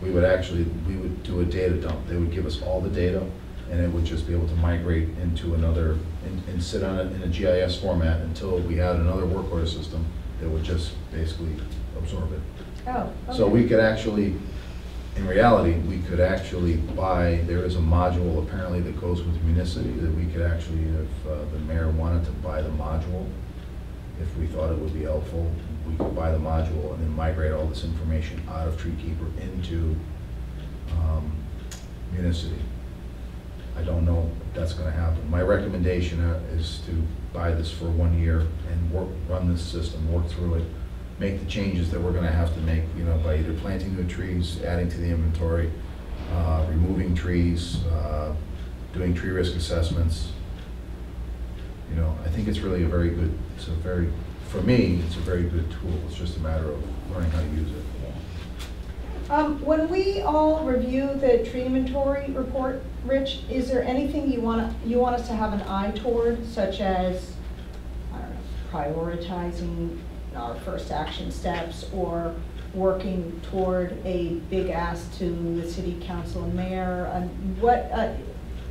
we would actually we would do a data dump. They would give us all the data, and it would just be able to migrate into another and, and sit on it in a G I S format until we had another work order system that would just basically absorb it. Oh. Okay. So we could actually, in reality, we could actually buy. There is a module apparently that goes with Municity that we could actually, if uh, the mayor wanted to buy the module. If we thought it would be helpful, we could buy the module and then migrate all this information out of Treekeeper into um, Municity. I don't know if that's going to happen. My recommendation is to buy this for one year and work, run this system, work through it, make the changes that we're going to have to make, you know, by either planting new trees, adding to the inventory, uh, removing trees, uh, doing tree risk assessments. You know, I think it's really a very good, it's a very, for me, it's a very good tool. It's just a matter of learning how to use it. Yeah. Um, when we all review the tree inventory report, Rich, is there anything you want you want us to have an eye toward, such as, I don't know, prioritizing our first action steps or working toward a big ask to the city council and mayor? Um, what? Uh,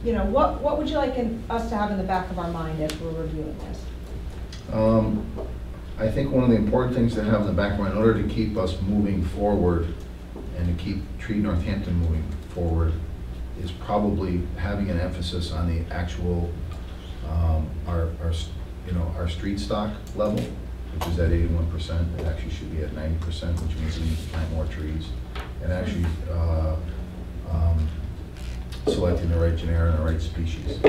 You know, what, what would you like in, us to have in the back of our mind as we're reviewing this? Um, I think one of the important things to have in the back of our mind, in order to keep us moving forward and to keep Tree Northampton moving forward, is probably having an emphasis on the actual, um, our, our, you know, our street stock level, which is at eighty-one percent. It actually should be at ninety percent, which means we need to plant more trees. And actually, uh, um, selecting the right genera and the right species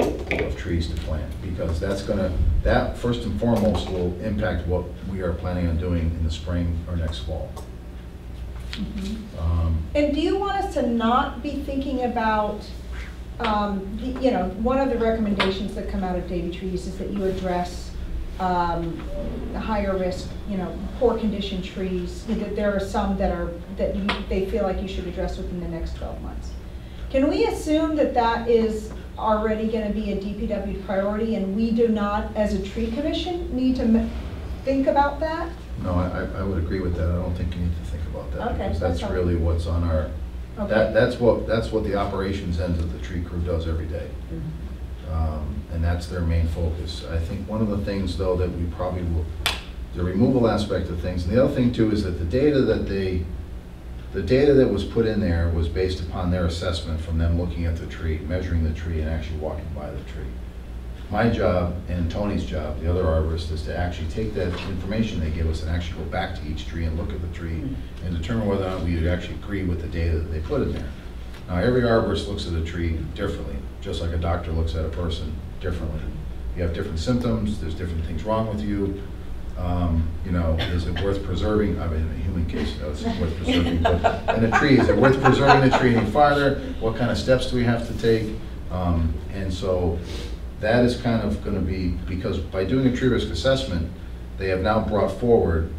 of trees to plant, because that's gonna, that first and foremost will impact what we are planning on doing in the spring or next fall. Mm-hmm. um, and do you want us to not be thinking about um, the, you know, one of the recommendations that come out of Davey Tree is that you address um, higher risk, you know, poor condition trees. That there are some that are that you, they feel like you should address within the next twelve months. Can we assume that that is already going to be a D P W priority, and we do not, as a tree commission, need to m think about that? No, I, I would agree with that. I don't think you need to think about that, okay, because that's, that's really what's on our. Okay. That that's what that's what the operations end of the tree crew does every day, mm-hmm. um, and that's their main focus. I think one of the things, though, that we probably will, the removal aspect of things, and the other thing too is that the data that they. The data that was put in there was based upon their assessment from them looking at the tree, measuring the tree, and actually walking by the tree. My job and Tony's job, the other arborist, is to actually take that information they give us and actually go back to each tree and look at the tree and determine whether or not we actually agree with the data that they put in there. Now, every arborist looks at a tree differently, just like a doctor looks at a person differently. You have different symptoms, there's different things wrong with you. Um, you know, is it worth preserving? I mean, in a human case, no, it's worth preserving. But in a tree, is it worth preserving the tree any farther? What kind of steps do we have to take? Um, and so that is kind of going to be, because by doing a tree risk assessment, they have now brought forward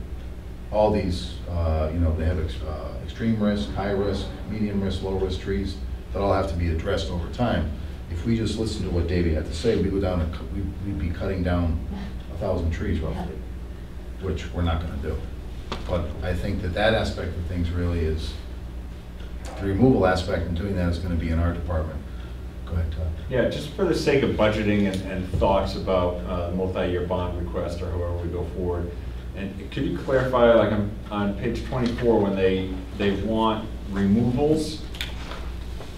all these, uh, you know, they have ex uh, extreme risk, high risk, medium risk, low risk trees that all have to be addressed over time. If we just listened to what Davey had to say, we would down a, we'd be cutting down a thousand trees roughly, which we're not going to do. But I think that that aspect of things really is, the removal aspect and doing that is going to be in our department. Go ahead, Todd. Yeah, just for the sake of budgeting and, and thoughts about uh, multi-year bond request or however we go forward, and could you clarify, like I'm on page twenty-four, when they, they want removals,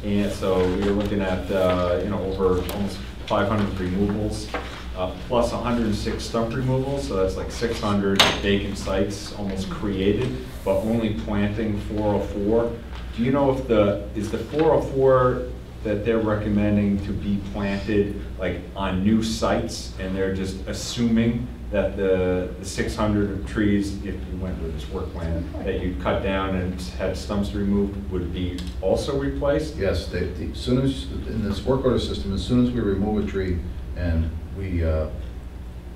and so we are looking at, uh, you know, over almost five hundred removals. Uh, plus one hundred six stump removals, so that's like six hundred vacant sites almost created, but only planting four oh four. Do you know if the, is the four oh four that they're recommending to be planted like on new sites, and they're just assuming that the, the six hundred trees, if you went with this work plan, that you cut down and had stumps removed would be also replaced? Yes, they, they, as soon as, in this work order system, as soon as we remove a tree and we, uh,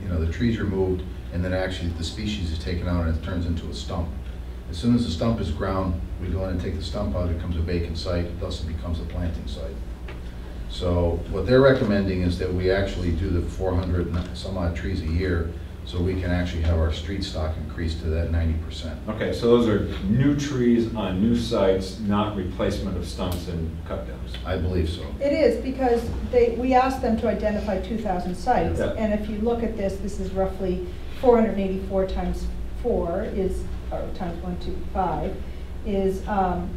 you know, the tree's removed, and then actually the species is taken out and it turns into a stump. As soon as the stump is ground, we go in and take the stump out, it becomes a vacant site, thus it becomes a planting site. So what they're recommending is that we actually do the four hundred and some odd trees a year, so we can actually have our street stock increase to that ninety percent. Okay, so those are new trees on new sites, not replacement of stumps and cutdowns. I believe so. It is, because they, we asked them to identify two thousand sites, yeah. And if you look at this, this is roughly four hundred eighty-four times four is, or times one, two, five, is, um,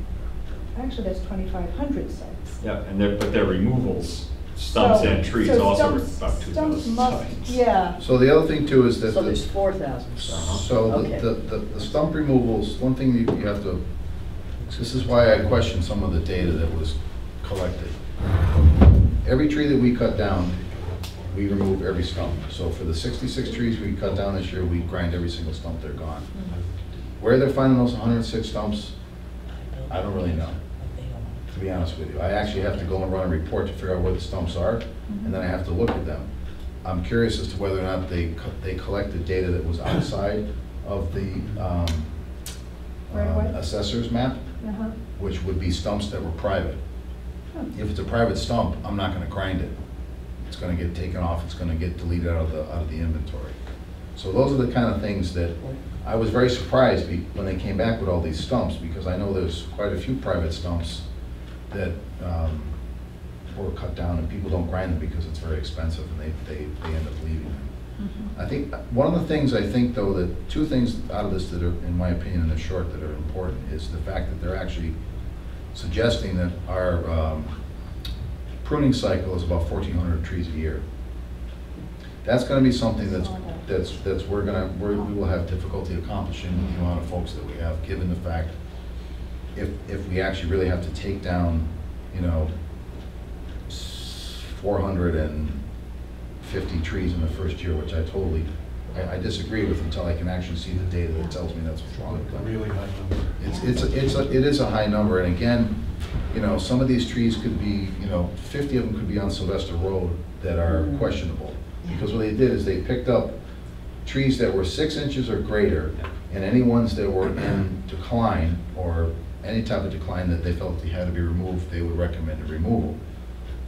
actually that's twenty-five hundred sites. Yeah, and they're, but they're removals. Stumps so, and trees so also stumps, about two thousand stumps. Yeah. So the other thing too is that so the, there's four thousand. So okay. the, the, the, the stump removals, one thing you, you have to, this is why I question some of the data that was collected. Every tree that we cut down, we remove every stump. So for the sixty-six trees we cut down this year, we grind every single stump, they're gone. Mm-hmm. Where they're finding those one hundred six stumps, I don't really know. To be honest with you, I actually have to go and run a report to figure out where the stumps are, mm-hmm. and then I have to look at them. I'm curious as to whether or not they co they collected data that was outside of the um, right uh, assessor's map, uh-huh. which would be stumps that were private. Huh. If it's a private stump, I'm not going to grind it. It's going to get taken off. It's going to get deleted out of the out of the inventory. So those are the kind of things that I was very surprised be when they came back with all these stumps, because I know there's quite a few private stumps that um, were cut down, and people don't grind them because it's very expensive, and they, they, they end up leaving them. Mm-hmm. I think one of the things I think though, that two things out of this that are, in my opinion, in the short that are important is the fact that they're actually suggesting that our um, pruning cycle is about fourteen hundred trees a year. That's going to be something that's that's that's we're gonna we're, we will have difficulty accomplishing with the amount of folks that we have, given the fact. If, if we actually really have to take down, you know, four hundred fifty trees in the first year, which I totally, I, I disagree with until I can actually see the data that tells me that's what's wrong with them. Really high number. It's, it's, a, it's a, it is a high number, and again, you know, some of these trees could be, you know, fifty of them could be on Sylvester Road that are mm-hmm. questionable. Yeah. Because what they did is they picked up trees that were six inches or greater, and any ones that were in decline or any type of decline that they felt they had to be removed, they would recommend a removal.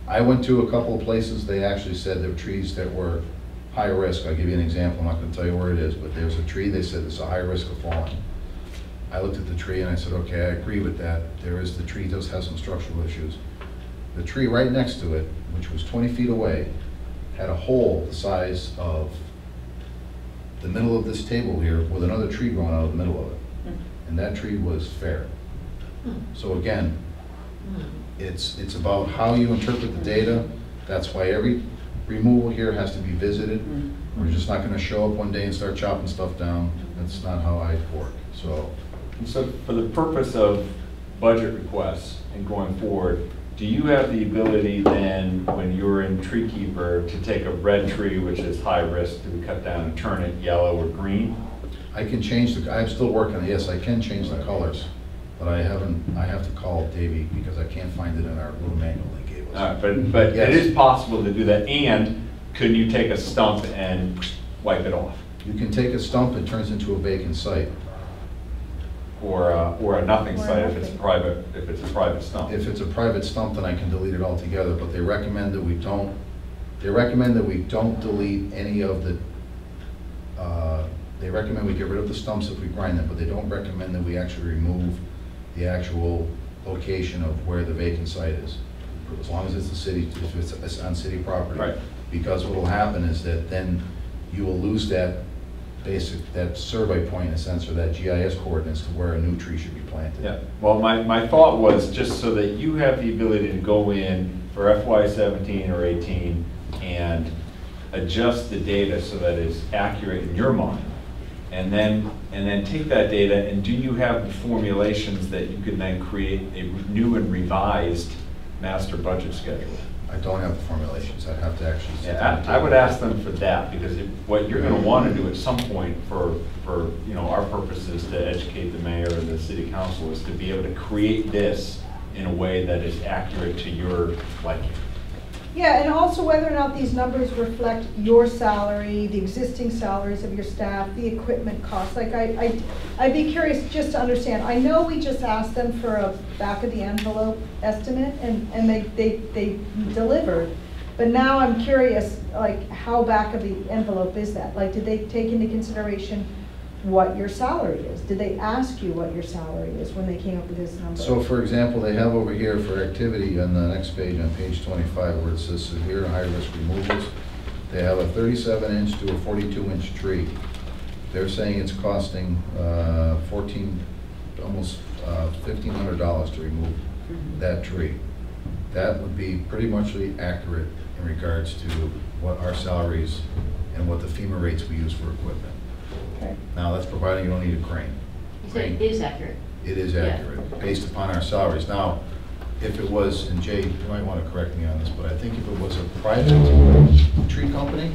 I went to a couple of places, they actually said there were trees that were high risk. I'll give you an example, I'm not gonna tell you where it is, but there's a tree, they said it's a high risk of falling. I looked at the tree and I said, okay, I agree with that. There is, the tree does have some structural issues. The tree right next to it, which was twenty feet away, had a hole the size of the middle of this table here with another tree growing out of the middle of it. And that tree was fair. So again, it's, it's about how you interpret the data. That's why every removal here has to be visited. We're just not gonna show up one day and start chopping stuff down. That's not how I work, so. And so for the purpose of budget requests and going forward, do you have the ability then, when you're in Treekeeper, to take a red tree, which is high risk, to be cut down and turn it yellow or green? I can change the, I'm still working on it, yes, I can change the colors, but I haven't, I have to call Davey because I can't find it in our little manual they gave us. All right, but but yes. It is possible to do that, and could you take a stump and wipe it off? You can take a stump, it turns into a vacant site. Or a, or a nothing or site nothing. if it's a private if it's a private stump. If it's a private stump, then I can delete it altogether. But they recommend that we don't. They recommend that we don't delete any of the. Uh, they recommend we get rid of the stumps if we grind them, but they don't recommend that we actually remove the actual location of where the vacant site is, as long as it's the city, if it's, it's on city property. Right. Because what will happen is that then you will lose that. Basic, that survey point in a sense, or that G I S coordinates to where a new tree should be planted. Yeah, well my, my thought was just so that you have the ability to go in for F Y seventeen or eighteen and adjust the data so that it's accurate in your mind. And then, and then take that data, and do you have the formulations that you can then create a new and revised master budget schedule? I don't have the formulations. I'd have to actually. Yeah, I, I would ask them for that, because if, what you're going to want to do at some point for for you know our purposes to educate the mayor and the city council is to be able to create this in a way that is accurate to your liking. Yeah, and also whether or not these numbers reflect your salary, the existing salaries of your staff, the equipment costs. Like I, I I'd be curious just to understand. I know we just asked them for a back of the envelope estimate, and, and they, they, they delivered. But now I'm curious, like how back of the envelope is that? Like did they take into consideration what your salary is? Did they ask you what your salary is when they came up with this number? So for example, they have over here for activity on the next page, on page twenty-five, where it says severe high risk removals. They have a thirty-seven inch to a forty-two inch tree. They're saying it's costing uh, fourteen, almost uh, fifteen hundred dollars to remove that tree. That would be pretty much accurate in regards to what our salaries and what the FEMA rates we use for equipment. Now that's providing you don't need a crane. crane. It is accurate. It is accurate, yeah. Based upon our salaries. Now, if it was, and Jay, you might want to correct me on this, but I think if it was a private tree company,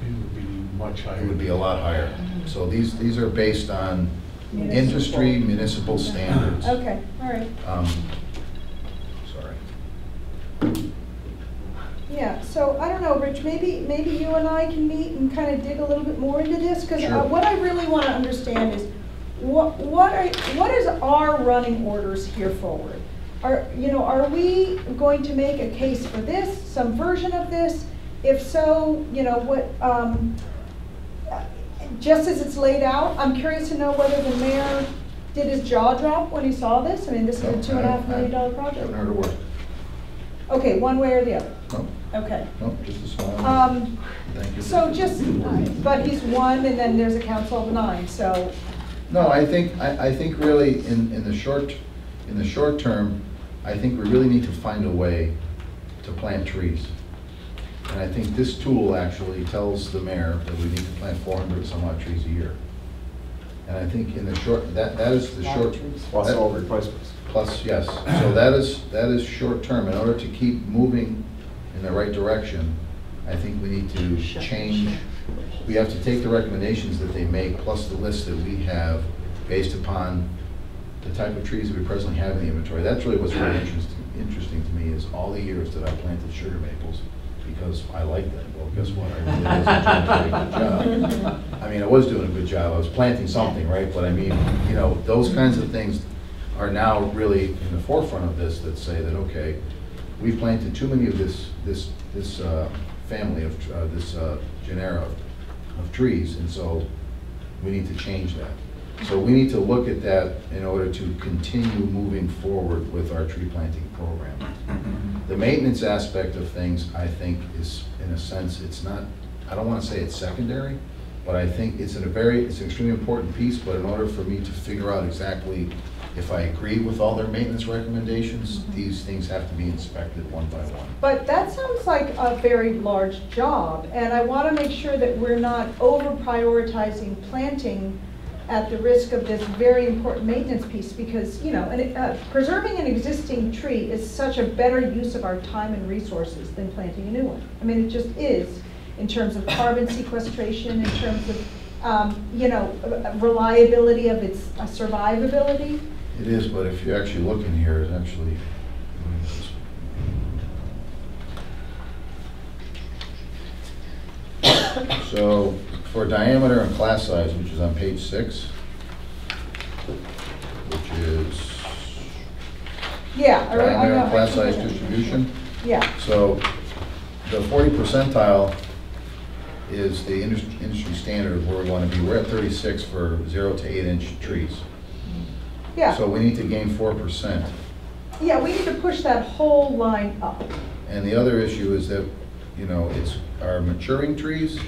it would be much higher. It would be a lot higher. Mm-hmm. So these these are based on municipal. industry, municipal okay. standards. Okay, all right. Um, sorry. Yeah, so I don't know, Rich, maybe maybe you and I can meet and kind of dig a little bit more into this, because sure. uh, what I really want to understand is what what are what is our running orders here forward? Are you know are we going to make a case for this, some version of this? If so, you know what? Um, just as it's laid out, I'm curious to know whether the mayor did his jaw drop when he saw this. I mean, this is no, a two and a half million dollar project. I haven't heard a word. Okay, one way or the other. No. Okay. No, just a small um, Thank you. So just, but he's one, and then there's a council of nine. So. No, I think I, I think really in in the short in the short term, I think we really need to find a way to plant trees, and I think this tool actually tells the mayor that we need to plant four hundred some odd trees a year, and I think in the short that that is the yeah, short plus all replacements. Plus, yes. So that is that is short term. In order to keep moving in the right direction, I think we need to change. We have to take the recommendations that they make plus the list that we have based upon the type of trees that we presently have in the inventory. That's really what's really interesting, interesting to me is all the years that I planted sugar maples because I like them. Well, guess what? I really wasn't doing a very good job. I mean, I was doing a good job. I was planting something, right? But I mean, you know, those kinds of things are now really in the forefront of this that say that, okay, we've planted too many of this this this uh, family of uh, this uh, genera of, of trees, and so we need to change that. So we need to look at that in order to continue moving forward with our tree planting program. The maintenance aspect of things, I think, is in a sense it's not. I don't want to say it's secondary, but I think it's in a very it's an extremely important piece. But in order for me to figure out exactly if I agree with all their maintenance recommendations, mm-hmm. these things have to be inspected one by one. But that sounds like a very large job, and I want to make sure that we're not over-prioritizing planting at the risk of this very important maintenance piece, because, you know, and it, uh, preserving an existing tree is such a better use of our time and resources than planting a new one. I mean, it just is, in terms of carbon sequestration, in terms of, um, you know, reliability of its uh, survivability. It is, but if you actually look in here, it's actually, so for diameter and class size, which is on page six, which is yeah, diameter I, I know, and class size distribution. Yeah. So the forty percentile is the industry, industry standard of where we want to be. We're at thirty-six for zero to eight inch trees. Yeah. So we need to gain four percent. Yeah, we need to push that whole line up. And the other issue is that, you know, it's our maturing trees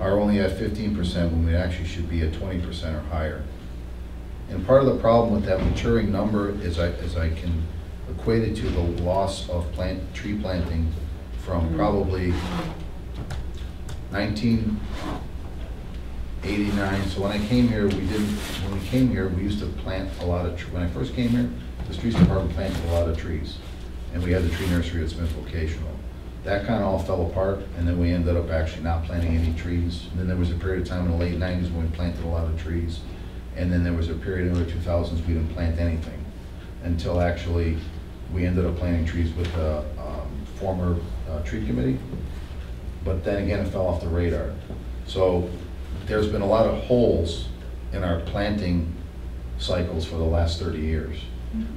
are only at fifteen percent when we actually should be at twenty percent or higher. And part of the problem with that maturing number is I, is I can equate it to the loss of plant tree planting from mm-hmm. probably nineteen eighty-nine. So when I came here, we didn't. When we came here, we used to plant a lot of. Tre when I first came here, the streets department planted a lot of trees, and we had the tree nursery at Smith Vocational. That kind of all fell apart, and then we ended up actually not planting any trees. And then there was a period of time in the late nineties when we planted a lot of trees, and then there was a period in the two thousands we didn't plant anything, until actually we ended up planting trees with the um, former uh, tree committee. But then again, it fell off the radar. So there's been a lot of holes in our planting cycles for the last thirty years,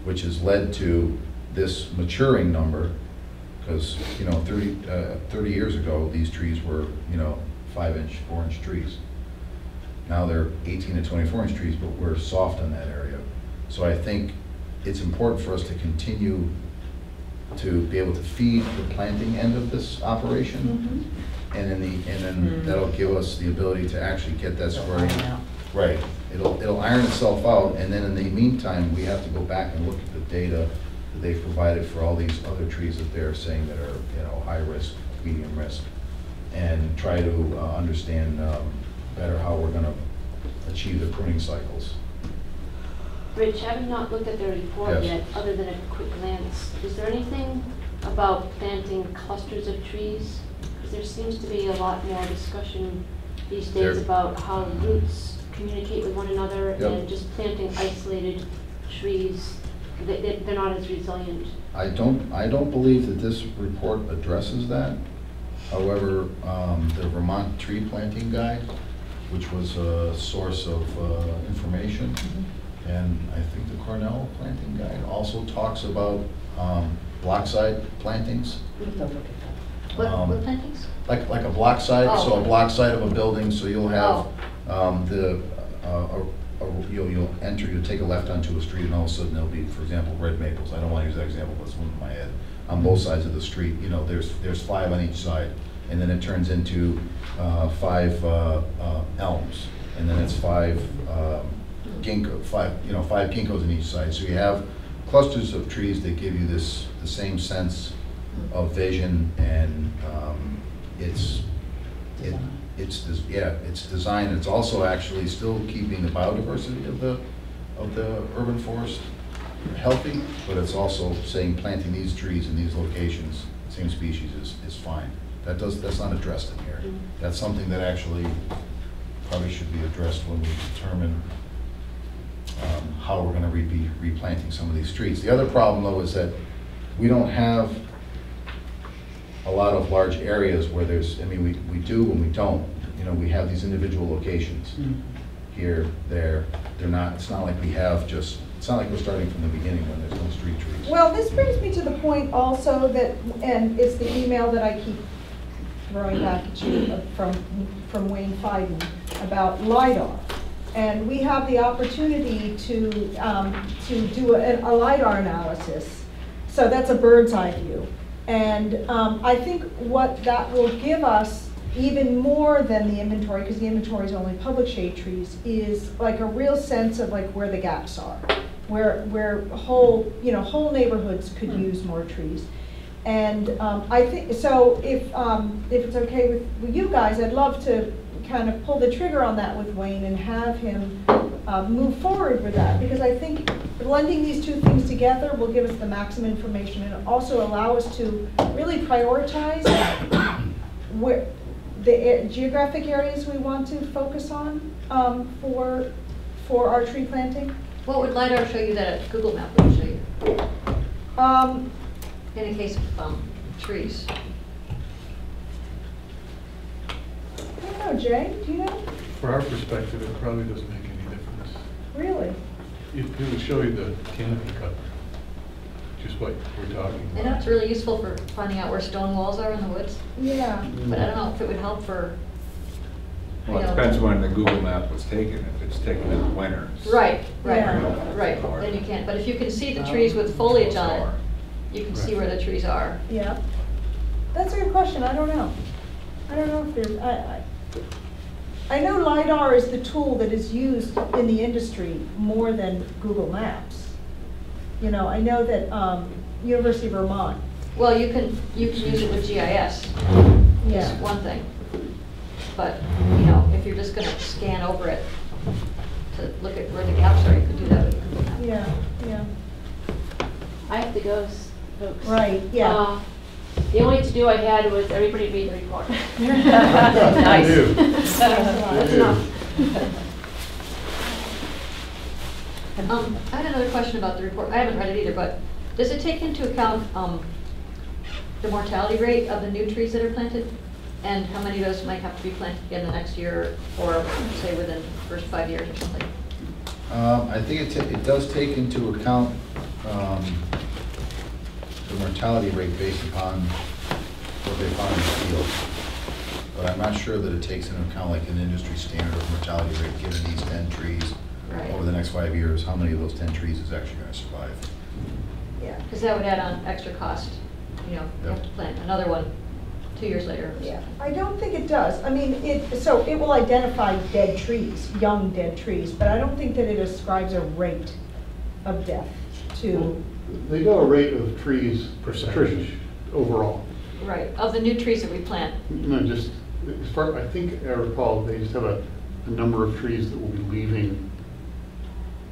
which has led to this maturing number, because, you know, thirty, uh, thirty years ago, these trees were, you know, five-inch, four-inch trees. Now they're eighteen to twenty-four inch trees, but we're soft in that area. So I think it's important for us to continue to be able to feed the planting end of this operation. Mm-hmm. And, in the, and then mm. that'll give us the ability to actually get that squaring. Right. It'll, it'll iron itself out, and then in the meantime, we have to go back and look at the data that they've provided for all these other trees that they're saying that are, you know, high risk, medium risk, and try to uh, understand um, better how we're going to achieve the pruning cycles. Rich, I have not looked at their report yes. yet, other than a quick glance. Is there anything about planting clusters of trees? There seems to be a lot more discussion these days there. about how roots communicate with one another, yep. and just planting isolated trees, they, they're not as resilient. I don't, I don't believe that this report addresses that. However, um, the Vermont tree planting guide, which was a source of uh, information, mm-hmm. and I think the Cornell planting guide also talks about um, blockside plantings. Mm-hmm. Um, what, what like like a block side, oh. so a block side of a building. So you'll have oh. um, the uh, a, a, you'll you'll enter, you'll take a left onto a street, and all of a sudden there'll be, for example, red maples. I don't want to use that example, but it's one in my head. On both sides of the street, you know, there's there's five on each side, and then it turns into uh, five uh, uh, elms, and then it's five um, ginkgo, five you know five ginkgos on each side. So you have clusters of trees that give you this the same sense of vision, and um, it's it, it's this yeah it's designed. It's also actually still keeping the biodiversity of the of the urban forest healthy, but it's also saying planting these trees in these locations, same species, is is fine. That does that's not addressed in here. That's something that actually probably should be addressed when we determine um, how we're going to re be replanting some of these trees. The other problem, though, is that we don't have a lot of large areas where there's, I mean, we, we do and we don't. You know, we have these individual locations mm-hmm. here, there. They're not, it's not like we have just, it's not like we're starting from the beginning when there's no street trees. Well, this brings me to the point also that, and it's the email that I keep throwing back at you from, from Wayne Feiden about LIDAR. And we have the opportunity to, um, to do a, a LIDAR analysis. So that's a bird's eye view. And um, I think what that will give us, even more than the inventory, because the inventory is only public shade trees, is like a real sense of like where the gaps are, where where whole you know whole neighborhoods could use more trees. And um, I think so. If um, if it's okay with, with you guys, I'd love to kind of pull the trigger on that with Wayne and have him uh, move forward with that, because I think blending these two things together will give us the maximum information and also allow us to really prioritize where the uh, geographic areas we want to focus on um, for for our tree planting. What would LiDAR show you that a Google Map would show you? Um, in the case of um, trees. I don't know, Jay, do you know? For our perspective, it probably doesn't make any difference. Really? It, it would show you the canopy cover, just what we're talking about. I know it's really useful for finding out where stone walls are in the woods. Yeah. Mm. But I don't know if it would help for... Well, it know, depends when the Google map was taken. If it's taken in the winter. Right, right, yeah. right. right. Then you can't. But if you can see the trees with foliage on it, you can right. see where the trees are. Yeah. That's a good question. I don't know. I don't know if there's... I, I, I know LiDAR is the tool that is used in the industry more than Google Maps. You know, I know that um, University of Vermont. Well, you can you can use it with G I S. Yes, yeah. One thing. But you know, if you're just going to scan over it to look at where the gaps are, you can do that with Google Maps. Yeah, yeah. I have to go, folks. Right. Yeah. Uh, The only to-do I had was everybody made the report. Nice. I do. That's enough. um, I had another question about the report. I haven't read it either, but does it take into account um, the mortality rate of the new trees that are planted, and how many of those might have to be planted again the next year, or say within the first five years or something? Um, I think it, t it does take into account um, the mortality rate based upon what they found in the field. But I'm not sure that it takes into account like an industry standard of mortality rate given these ten trees right. over the next five years, how many of those ten trees is actually going to survive. Yeah, because that would add on extra cost. You know, yep. you have to plant another one two years later. Yeah, I don't think it does. I mean, it so it will identify dead trees, young dead trees, but I don't think that it ascribes a rate of death to... They know a rate of trees percentage overall. Right, of the new trees that we plant. No, just, as far, I think I recall, they just have a, a number of trees that will be leaving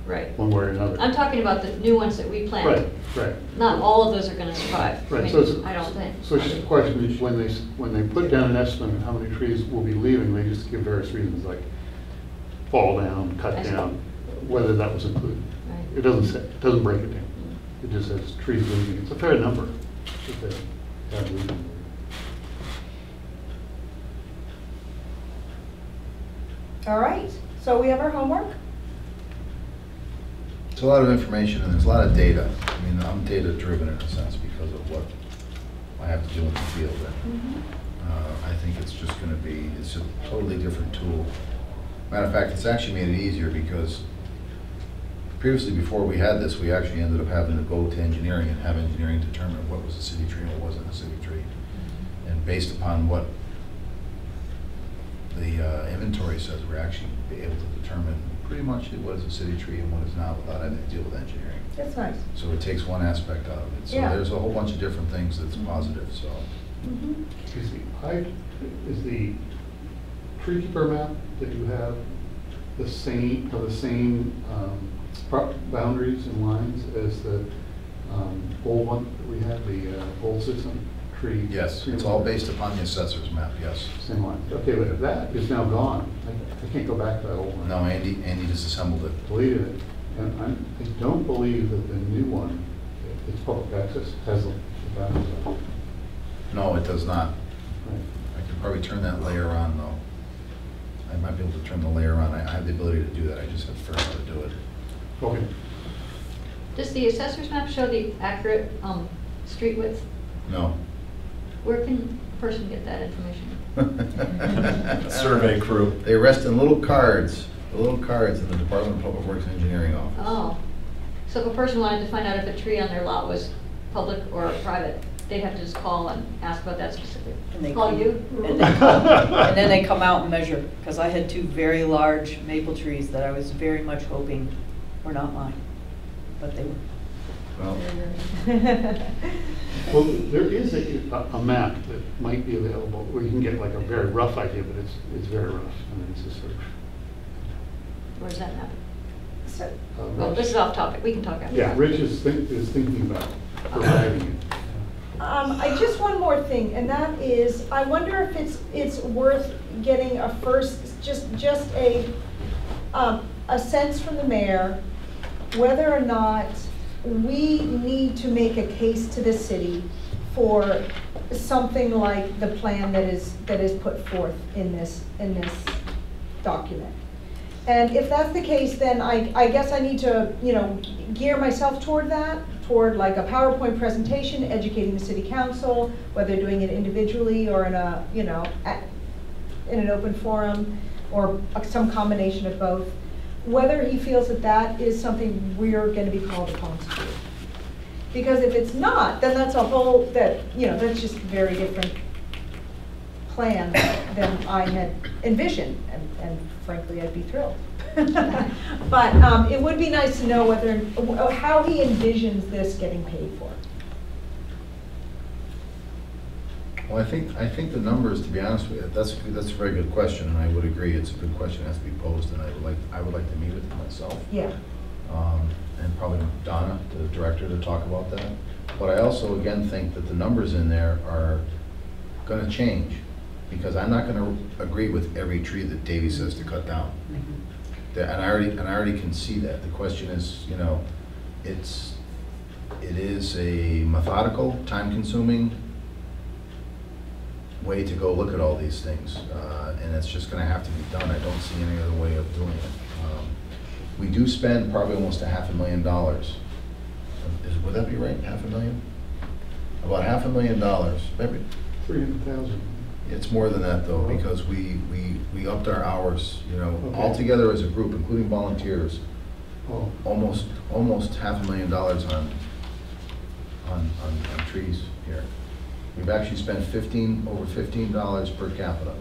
right. one way or another. I'm talking about the new ones that we plant. Right, right. Not all of those are going to survive. Right, I mean, so it's, I don't think. So it's just a question is when they, when they put down an estimate of how many trees will be leaving, they just give various reasons like fall down, cut I down, see. Whether that was included. Right. It doesn't say, it doesn't break it down. It just says trees leaving. It's a fair number. All right. So we have our homework. It's a lot of information and there's a lot of data. I mean, I'm data driven in a sense because of what I have to do in the field. And, mm-hmm. uh, I think it's just going to be, it's a totally different tool. Matter of fact, it's actually made it easier because previously, before we had this, we actually ended up having to go to engineering and have engineering determine what was a city tree and what wasn't a city tree. And based upon what the uh, inventory says, we're actually able to determine pretty much what is a city tree and what is not without having to deal with engineering. That's nice. So it takes one aspect out of it. So yeah. there's a whole bunch of different things that's positive. So mm-hmm. is, the, I, is the Treekeeper map that you have the same, or the same um, boundaries and lines as the um, old one that we had, the uh, old system tree? Yes, tree it's all based upon the assessor's map, yes. Same line. Okay, but that is now gone. I, I can't go back to that old one. No, Andy, Andy disassembled it. Deleted it. And I'm, I don't believe that the new one, it's public access, has that. No, it does not. Right. I could probably turn that layer on though. I might be able to turn the layer on. I, I have the ability to do that. I just have to figure out how to do it. Okay. Does the assessor's map show the accurate um, street width? No. Where can a person get that information? Survey crew. They rest in little cards, the little cards in the Department of Public Works and Engineering office. Oh. So if a person wanted to find out if a tree on their lot was public or private, they'd have to just call and ask about that specific. And they call come, you? And, they come, and then they come out and measure, because I had two very large maple trees that I was very much hoping were not mine, but they were. Well, well there is a, a, a map that might be available where you can get like a very rough idea, but it's it's very rough. I mean, it's a search. Where's that map? So, uh, well, this is off topic. We can talk about it. Yeah, Rich is, think, is thinking about providing it. Um, I just one more thing, and that is, I wonder if it's it's worth getting a first, just just a um, a sense from the mayor whether or not we need to make a case to the city for something like the plan that is that is put forth in this in this document. And if that's the case, then I I guess I need to you know gear myself toward that. Toward like a PowerPoint presentation, educating the city council, whether doing it individually or in a, you know, at, in an open forum, or some combination of both. Whether he feels that that is something we're going to be called upon to do. Because if it's not, then that's a whole that you know that's just a very different plan than I had envisioned, and, and frankly, I'd be thrilled. But um, it would be nice to know whether, how he envisions this getting paid for. Well, I think I think the numbers, to be honest with you, that's that's a very good question, and I would agree it's a good question that has to be posed, and I would like I would like to meet with him myself. Yeah. Um, and probably Donna, the director, to talk about that. But I also again think that the numbers in there are going to change, because I'm not going to agree with every tree that Davey says to cut down. Mm-hmm. And I already and I already can see that. The question is, you know, it's it is a methodical, time-consuming way to go look at all these things, uh, and it's just going to have to be done. I don't see any other way of doing it. Um, we do spend probably almost a half a million dollars. Is, would that be right? Half a million? About half a million dollars, maybe three hundred thousand. It's more than that though, because we we we upped our hours, you know, okay. all together as a group, including volunteers. Oh. Almost almost half a million dollars on on, on on trees here. We've actually spent fifteen over fifteen dollars per capita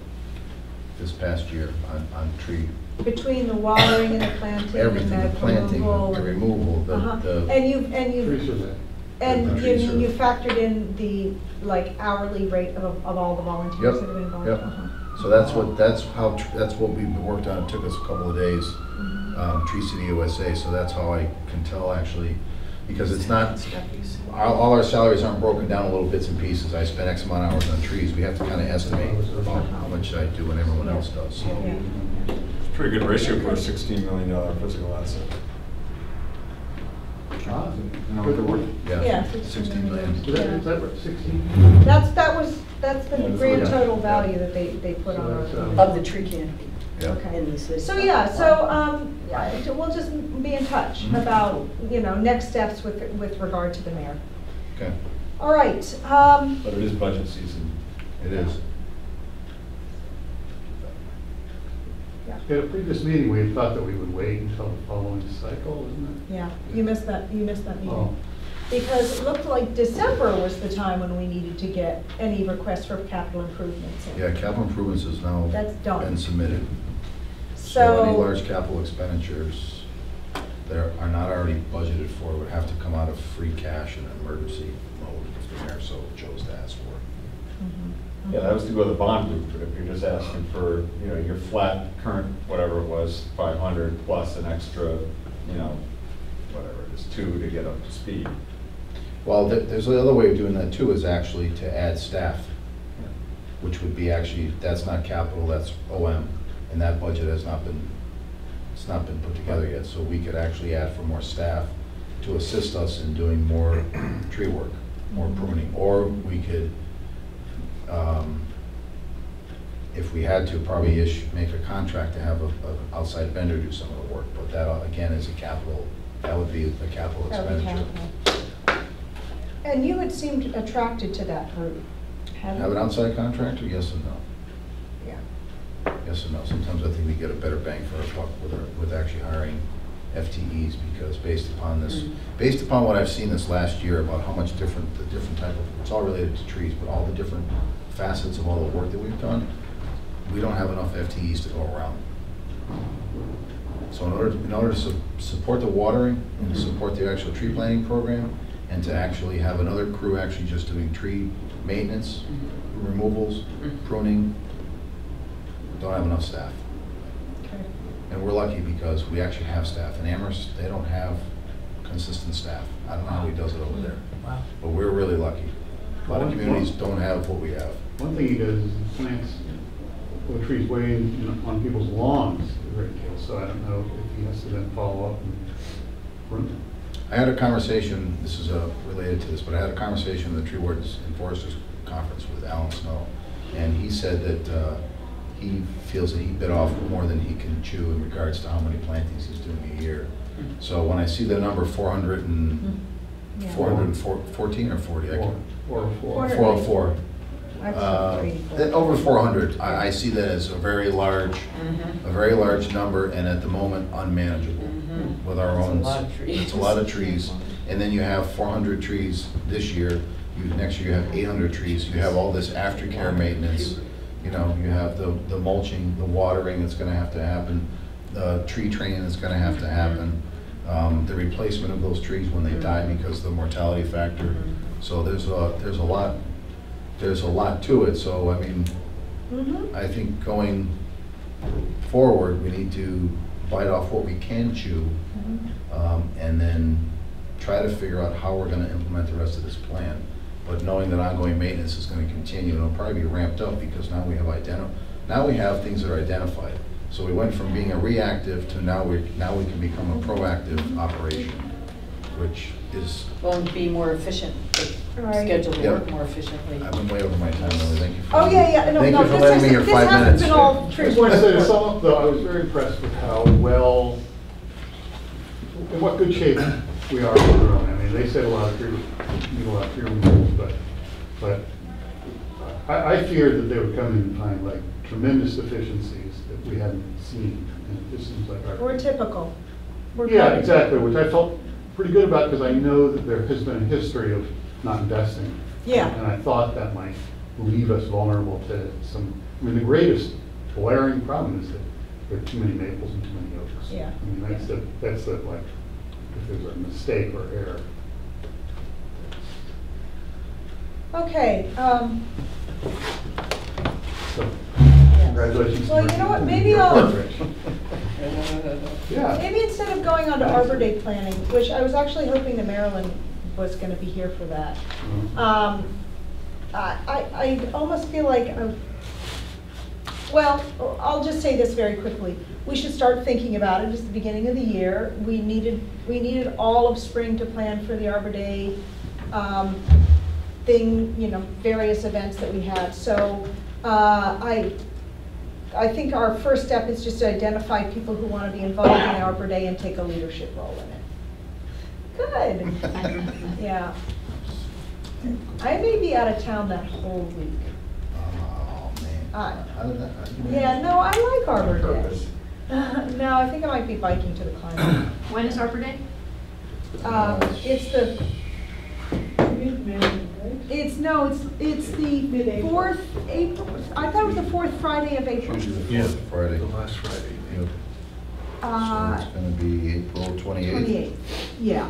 this past year on, on tree. Between the watering and the planting, everything, and the, the planting, the removal, the, uh-huh. the and you and you. And you, you factored in the like hourly rate of, of all the volunteers yep. that have been involved. Yep. Uh-huh. So that's what that's how tr that's what we worked on. It took us a couple of days. Mm-hmm. um, Tree City U S A. So that's how I can tell actually, because it's not all, all our salaries aren't broken down in little bits and pieces. I spent X amount of hours on trees. We have to kind of estimate about how much I do and everyone else does. So yeah. It's a pretty good ratio for a sixteen million dollar physical asset. Ah, no, yeah. yeah, sixteen million. Is that, is that sixteen? That's that was that's the yeah, grand total value yeah. that they they put so on of the tree canopy. Yeah. Okay. In the city. So yeah, so um, yeah, so we'll just be in touch mm-hmm. about you know next steps with with regard to the mayor. Okay. All right. Um, but it is budget season. It yeah. is. Yeah. At a previous meeting, we had thought that we would wait until the following cycle, isn't it? Yeah, you missed that. You missed that meeting oh. because it looked like December was the time when we needed to get any requests for capital improvements. In. Yeah, capital improvements is now That's done. been submitted. So, so any large capital expenditures that are not already budgeted for would have to come out of free cash in an emergency mode if the mayor so chose to ask for it. Mm-hmm. Yeah, that was to go the bond route. If you're just asking for, you know, your flat current, whatever it was, five hundred plus an extra, you know, whatever it is, two to get up to speed. Well, th there's the other way of doing that too, is actually to add staff, yeah. which would be actually, that's not capital, that's O M, and that budget has not been It's not been put together yet, so we could actually add for more staff to assist us in doing more tree work, more pruning. Or we could, um, if we had to, probably issue, make a contract to have an outside vendor do some of the work. But that, again, is a capital, that would be a capital expenditure. Capital. And you had seemed attracted to that group. Have an outside contractor? Yes and no. Yeah. Yes and no. Sometimes I think we get a better bang for our buck with, our, with actually hiring F T Es, because based upon this, mm. based upon what I've seen this last year about how much different the different type of, it's all related to trees, but all the different facets of all the work that we've done, we don't have enough F T Es to go around. So in order to, in order to su support the watering, mm-hmm. and support the actual tree planting program, and to actually have another crew actually just doing tree maintenance, mm-hmm. removals, mm-hmm. pruning, don't have enough staff. Okay. And we're lucky because we actually have staff. In Amherst, they don't have consistent staff. I don't know how he does it over there. Wow. But we're really lucky. A lot of communities don't have what we have. One thing he does is plants or trees way in, you know, on people's lawns, so I don't know if he has to then follow up and prune them. I had a conversation, this is uh, related to this, but I had a conversation at the Tree Wardens and Foresters Conference with Alan Snow, and he said that uh, he feels that he bit off more than he can chew in regards to how many plantings he's doing a year. So when I see the number four hundred and yeah. four hundred fourteen or forty, I can, four oh four. Uh, over four hundred, I, I see that as a very large, mm-hmm. a very large number, and at the moment unmanageable mm-hmm. with our own. It's a lot of trees, and then you have four hundred trees this year. You, next year you have eight hundred trees. You have all this aftercare maintenance. You know, you have the the mulching, the watering that's going to have to happen, the tree training that's going to have to happen, um, the replacement of those trees when they die because of the mortality factor. So there's a there's a lot. There's a lot to it, so I mean, mm-hmm. I think going forward, we need to bite off what we can chew, mm-hmm. um, and then try to figure out how we're going to implement the rest of this plan. But knowing that ongoing maintenance is going to continue, and it'll probably be ramped up because now we have identi now we have things that are identified. So we went from being a reactive to now we now we can become a proactive operation, which is won't be more efficient. Right. Schedule the yep. work more efficiently. I've been way over my time, Molly. Thank you for Oh, yeah, yeah. No, thank no, you for letting me your five minutes. Been all I just want to say to sum up, though, I was very impressed with how well, in what good shape we are on our own. I mean, they said a lot of tree, need a lot of tree removals, but, but I, I feared that they would come in and find like tremendous deficiencies that we hadn't seen. And it just seems like our. We're typical. We're yeah, good. Exactly, which I felt pretty good about because I know that there has been a history of not investing. Yeah. And I thought that might leave us vulnerable to some, I mean, the greatest glaring problem is that there are too many maples and too many oaks. Yeah. I mean, that's the, that's the, like, if there's a mistake or error. Okay. Um, so, yeah. Congratulations. Well, you know what, maybe I'll, yeah. maybe instead of going on to Arbor Day planning, which I was actually hoping the Maryland was going to be here for that. Mm-hmm. um, I, I, I almost feel like, I'm, well, I'll just say this very quickly. We should start thinking about it. It's the beginning of the year. We needed, we needed all of spring to plan for the Arbor Day um, thing, you know, various events that we had. So uh, I, I think our first step is just to identify people who want to be involved in the Arbor Day and take a leadership role in it. Good. Yeah. I may be out of town that whole week. Oh, man. Uh, How did that, yeah, no, I like Arbor Day. No, I think I might be biking to the climate. When is Arbor Day? Um, it's the... It's, no, it's it's the fourth April. I thought it was the fourth Friday of April. Yeah, the fourth Friday. The last Friday. Yeah. Uh, so it's going to be April twenty-eighth. twenty-eighth, yeah.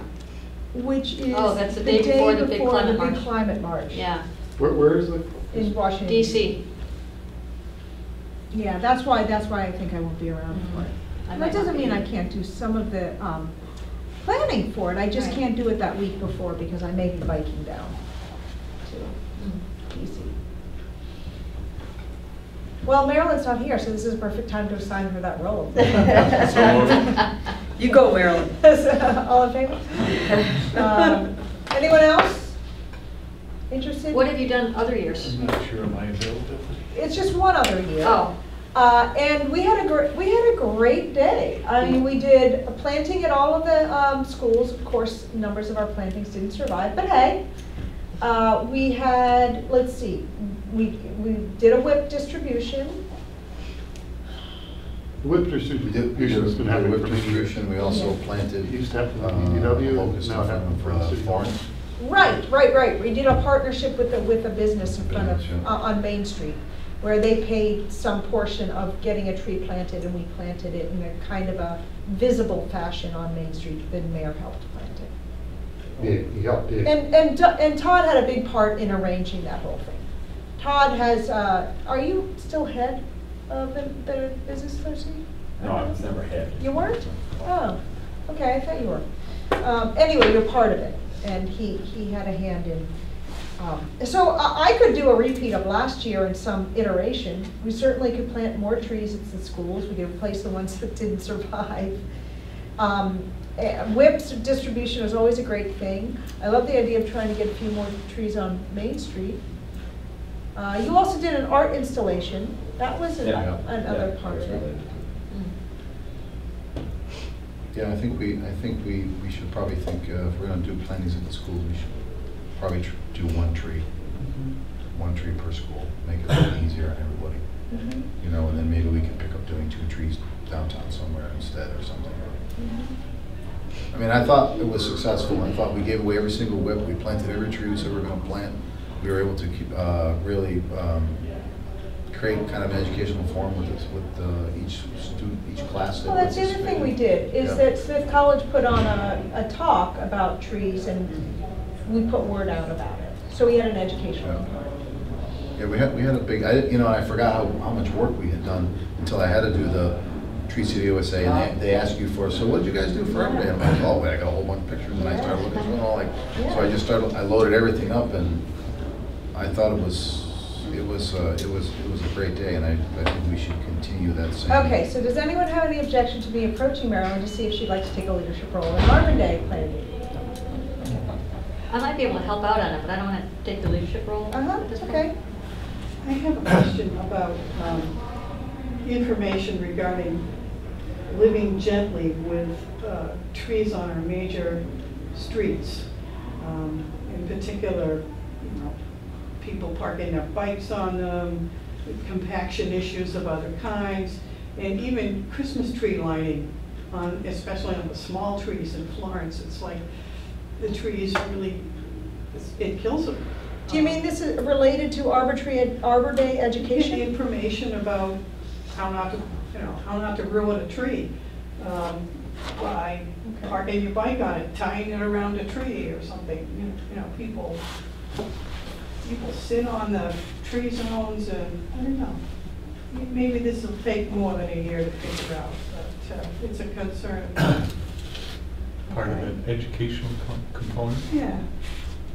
Which is oh, that's the day, the day before, the, before big the big march. Climate march. Yeah. Where, where is it? In Washington, D C Yeah, that's why. That's why I think I won't be around mm-hmm. for it. That doesn't mean I can't do some of the um, planning for it. I just right. can't do it that week before because I may be biking down to mm-hmm. D C Well, Marilyn's not here, so this is a perfect time to assign her that role. You go, Marilyn. All in favor? Um, anyone else interested? What have you done other years? I'm not sure my availability. It's just one other year. Oh. Uh, and we had a great we had a great day. I mean, we did a planting at all of the um, schools. Of course, numbers of our plantings didn't survive, but hey, uh, we had let's see, we we did a whip distribution. The whip distribution. We did a whip distribution. We also yeah. planted. Used to happen in D W. It's not happening for uh, Florence. Right, right, right. We did a partnership with a with a business in front of uh, on Main Street, where they paid some portion of getting a tree planted, and we planted it in a kind of a visible fashion on Main Street. The mayor helped plant it. Yeah, yeah, yeah. And, and, and Todd had a big part in arranging that whole thing. Todd has, uh, are you still head of the, the business association? No, I was never head. You weren't? Oh, okay, I thought you were. Um, anyway, you're part of it, and he, he had a hand in. Um, so uh, I could do a repeat of last year in some iteration. We certainly could plant more trees at the schools. We could replace the ones that didn't survive. Um, whips distribution is always a great thing. I love the idea of trying to get a few more trees on Main Street. Uh, you also did an art installation. That was an, yeah, yeah. another yeah, part of it. Mm. Yeah, I think we. I think we. We should probably think uh, if we're going to do plantings at the schools, we should. Probably tr do one tree, mm-hmm. one tree per school, make it a little easier on everybody. Mm-hmm. You know, and then maybe we could pick up doing two trees downtown somewhere instead or something. Mm-hmm. I mean, I thought it was successful. I thought we gave away every single whip. We planted every tree we said we were going to plant. We were able to keep, uh, really um, create kind of an educational form with this, with uh, each student, each class. That well, that's the other thing we did is yeah. that Smith College put on a, a talk about trees and. We put word out about it, so we had an educational component. Yeah, we had we had a big. I you know I forgot how, how much work we had done until I had to do the Tree City U S A, and they, they asked you for. So what did you guys do for Arbor Day? I'm like, oh wait, I got a whole bunch of pictures, and I started looking through them all. Like, so I just started. I loaded everything up, and I thought it was it was uh, it was it was a great day, and I, I think we should continue that same. Okay, so does anyone have any objection to me approaching Marilyn to see if she'd like to take a leadership role in Arbor Day planning? I might be able to help out on it, but I don't want to take the leadership role. Uh-huh, at this okay. point. I have a question about um, information regarding living gently with uh, trees on our major streets. Um, in particular, you know, people parking their bikes on them, compaction issues of other kinds, and even Christmas tree lighting, on, especially on the small trees in Florence. It's like, the trees really, it kills them. Do you mean this is related to arbitrary Arbor Day education? The information about how not to, you know, how not to ruin a tree um, by okay. parking your bike on it, tying it around a tree or something. You know, people, people sit on the tree zones, and I don't know. Maybe this will take more than a year to figure out, but uh, it's a concern. Part of an educational com component? Yeah,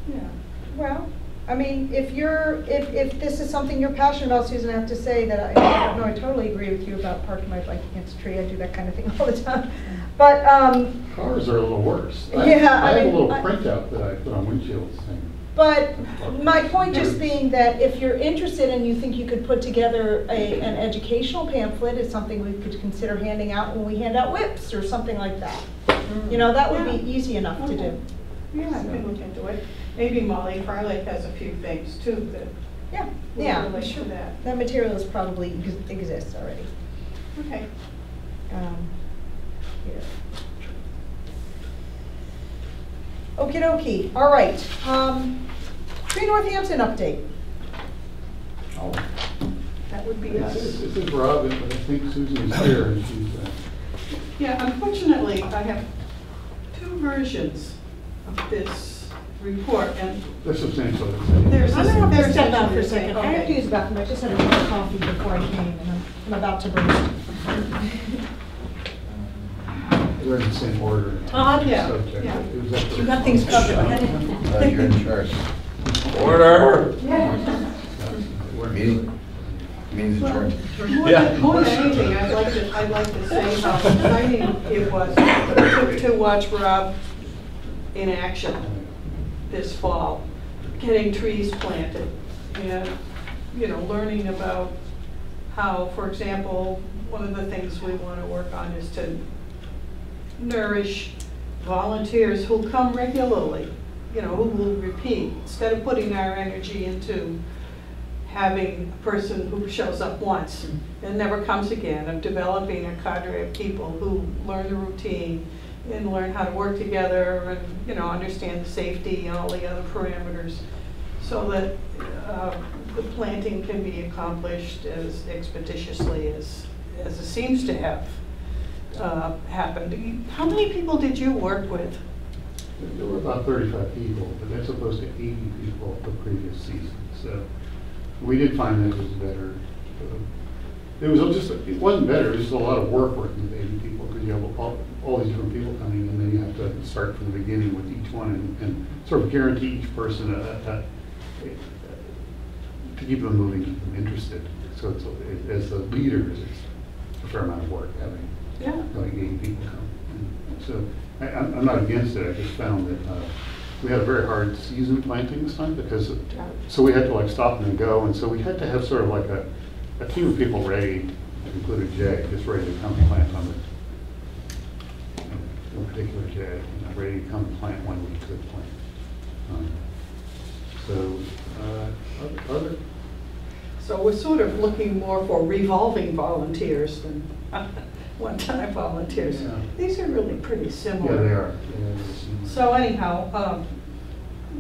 yeah. Well, I mean, if you're, if, if this is something you're passionate about, Susan, I have to say that I, no, I totally agree with you about parking my bike against a tree. I do that kind of thing all the time. But um, cars are a little worse. I, yeah, I, I mean, have a little printout that I put on windshields. Thing. But my point just being that if you're interested and you think you could put together a, an educational pamphlet, it's something we could consider handing out when we hand out whips or something like that. You know, that would yeah. be easy enough okay. to do. Yeah, so. I can look into it. Maybe Molly Freilicher has a few things too that yeah, we'll yeah, relate sure. to that. That material is probably ex exists already. Okay. Um, here. Okie dokie. All right. Um, Green Northampton update. Oh, that would be nice. This is Robin, but I think Susan is here and she's. Uh, Yeah, unfortunately, I have two versions of this report, and they're substantial. There's I'm going to have to step down for a second. Okay. I have to use the bathroom. I just had a cup of coffee before I came, and I'm, I'm about to burst. We're in the same order. Todd, yeah. yeah. You got things covered. Uh, you're in charge. Order. Yeah. We're meeting. means well, adjourned. More, yeah. than, more than anything, I'd like to, I'd like to say how exciting it was to, to watch Rob in action this fall, getting trees planted and, you know, learning about how, for example, one of the things we want to work on is to nourish volunteers who come regularly, you know, who will repeat, instead of putting our energy into having a person who shows up once and never comes again, of developing a cadre of people who learn the routine and learn how to work together and, you know, understand the safety and all the other parameters so that uh, the planting can be accomplished as expeditiously as, as it seems to have uh, happened. How many people did you work with? There were about thirty-five people, but that's opposed to eighty people the previous season. So we did find that it was better. It was just, it wasn't better, it was just a lot of work working with eighty people because you have all, all these different people coming in and then you have to start from the beginning with each one and, and sort of guarantee each person a, a, a, to keep them moving, keep them interested. So it's, it, as the leaders, it's a fair amount of work having, yeah. having eighty people come. And so I, I'm not against it, I just found that uh, we had a very hard season planting this time because, of, so we had to like stop and go, and so we had to have sort of like a, a team of people ready, including Jay, just ready to come plant on the, in particular Jay, you know, ready to come plant when we could plant. Um, so, uh, other? So we're sort of looking more for revolving volunteers than one-time volunteers. Yeah. These are really pretty similar. Yeah, they are. Yeah. So anyhow, um,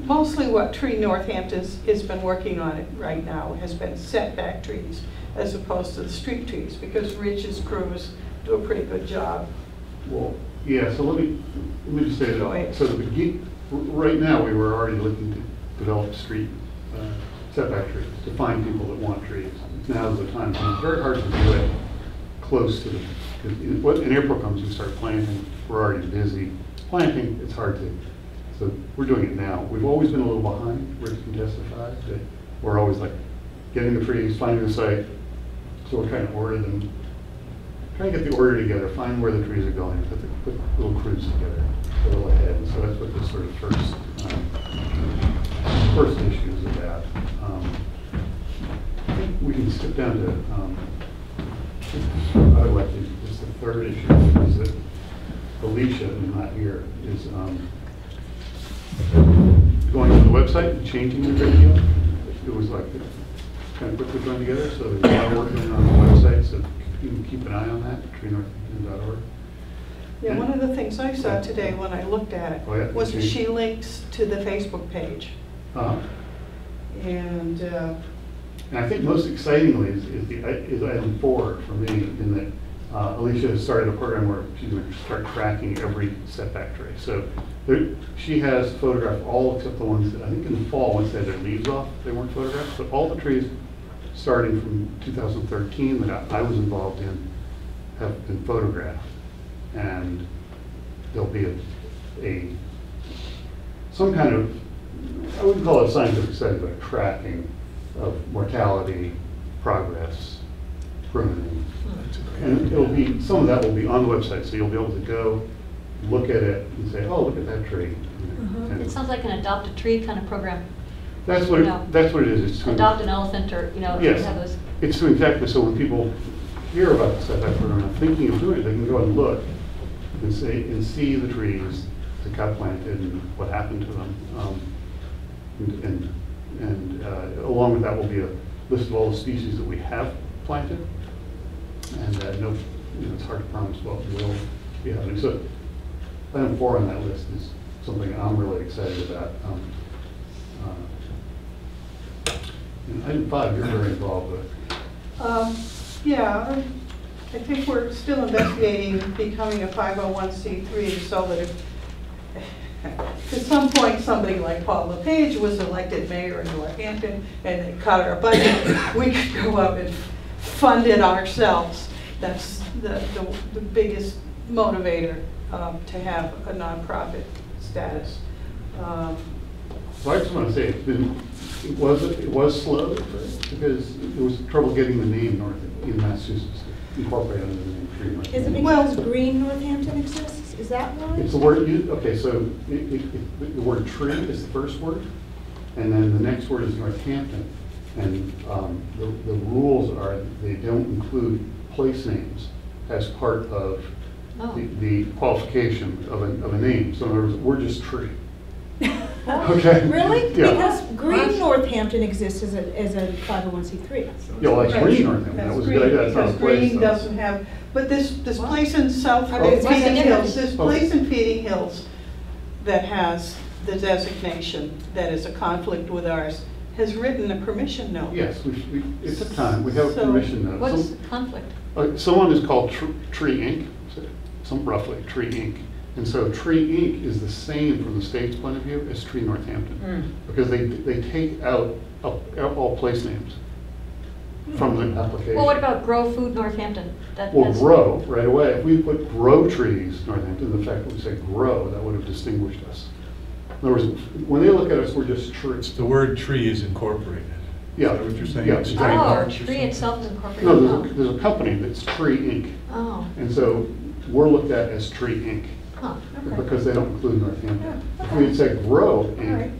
mostly what Tree Northampton has been working on it right now has been setback trees as opposed to the street trees because Rich's crews do a pretty good job. Well, yeah, so let me, let me just say that. So the begin, right now we were already looking to develop street uh, setback trees, to find people that want trees. Now's the time. It's very hard to do it close to them. In, in April comes, we start planting. We're already busy planting. It's hard to, so we're doing it now. We've always been a little behind. Rick can testify that we're always like getting the trees, finding the site. So we're trying to order them, trying to get the order together, find where the trees are going, put, the, put little crews together, a little ahead. And so that's what this sort of first um, first issue is about. Um, I think we can skip down to. Um, I would like to. The third issue is that Alicia, who's not here, is um, going to the website and changing the video. It was like kind of quickly going together, so there's a lot of work going on the website, so you can keep an eye on that, tree northampton dot org. Yeah, and one of the things I saw today when I looked at it oh, yeah, was that she links to the Facebook page. Uh-huh. And, uh, and I think most excitingly is, is, the, is item four for me in that. Uh, Alicia has started a program where she's going to start tracking every setback tree. So there, she has photographed all except the ones that I think in the fall, once they had their leaves off, they weren't photographed. But all the trees starting from two thousand thirteen that I, I was involved in have been photographed. And there'll be a, a some kind of, I wouldn't call it a scientific study, but a tracking of mortality, progress, pruning. And it'll be, some of that will be on the website, so you'll be able to go look at it and say, oh, look at that tree. Mm-hmm. It sounds like an adopt a tree kind of program. That's what, you know, it, that's what it is. It's adopt an elephant or, you know, yes. have those. It's exactly, so when people hear about the setback program and thinking of doing it, they can go and look and, say, and see the trees that got planted and what happened to them. Um, and and, and uh, along with that will be a list of all the species that we have planted. And uh, no, you know, it's hard to promise what will be happening. So item four on that list is something I'm really excited about. Um, uh, and item five, you're very involved with. Um, yeah, I think we're still investigating becoming a five oh one c three so that if at some point somebody like Paul LePage was elected mayor in Northampton and they cut our budget, we could go up and fund it ourselves. That's the, the, the biggest motivator um, to have a nonprofit status. Um, So I just want to say it's been, it was it was slow because there was trouble getting the name North in Massachusetts incorporated under the name Tree Northampton. Is it because well, Green Northampton exists? Is that why? It's the word. You, okay, so it, it, it, the word tree is the first word, and then the next word is Northampton, and um, the, the rules are they don't include place names as part of oh. the, the qualification of a, of a name. So in other words, we're just tree. Okay. Really? Yeah. Because Green Northampton exists as a, as a five oh one c three. So yeah, well, like Green Northampton. That was good. That's not a place. Green doesn't have, but this this wow. place in South I mean, Feeding Hills, this oh. place in Feeding Hills that has the designation that is a conflict with ours has written a permission note. Yes, we, we, it took time. We have so a permission note. What's Some, the conflict? Uh, someone is called tr Tree Incorporated. Some roughly Tree Incorporated. And so Tree Incorporated is the same from the state's point of view as Tree Northampton mm. because they they take out, out, out all place names mm. from the application. Well, what about Grow Food Northampton? That, well, that's grow right away. If we put grow trees Northampton, the fact that we say grow, that would have distinguished us. In other words, when they look at us, we're just trees. The word tree is incorporated. Yeah, is that what you're saying? Yeah, it's oh, tree, tree itself is incorporated. No, there's, oh. a, there's a company that's Tree Incorporated. Oh. And so we're looked at as Tree Incorporated. Huh, okay. Because they don't include Northampton. Yeah, okay. If we say grow, and right.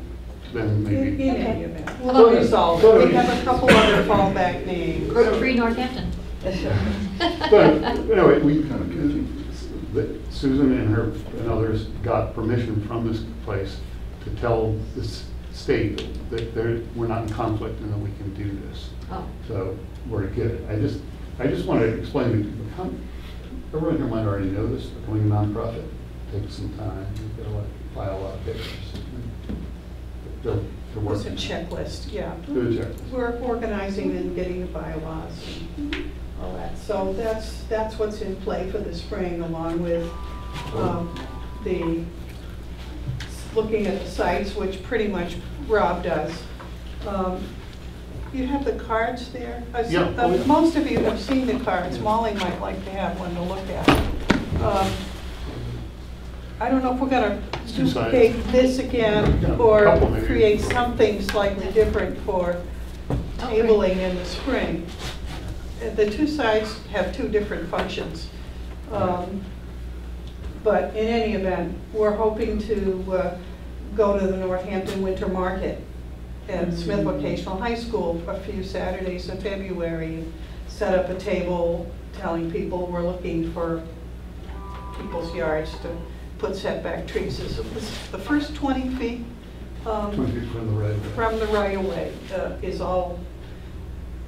then maybe. Yeah, yeah, yeah. Well, so resolved. So we have a couple other fallback names. Tree Northampton. But anyway, we kind of confused. Susan and her and others got permission from this place to tell the state that we're not in conflict and that we can do this. Oh. So we're good. I just, I just want to explain to people. Everyone here might already know this. But going nonprofit. Take some time. You've got to file a lot of papers. They're, they're working. It's a checklist, yeah. Checklist. We're organizing and getting the bylaws and all that. So that's that's what's in play for the spring, along with um, the looking at the sites, which pretty much Rob does. Um, you have the cards there. Yeah. The, oh, yeah. Most of you have seen the cards. Yeah. Molly might like to have one to look at. Um, I don't know if we're going to duplicate this again yeah, or create something slightly different for tabling in the spring. The two sides have two different functions. Um, but in any event, we're hoping to uh, go to the Northampton Winter Market at Smith Vocational High School for a few Saturdays in February and set up a table telling people we're looking for people's yards to put setback trees as the first twenty feet, um, twenty feet from the right away, from the right away uh, is all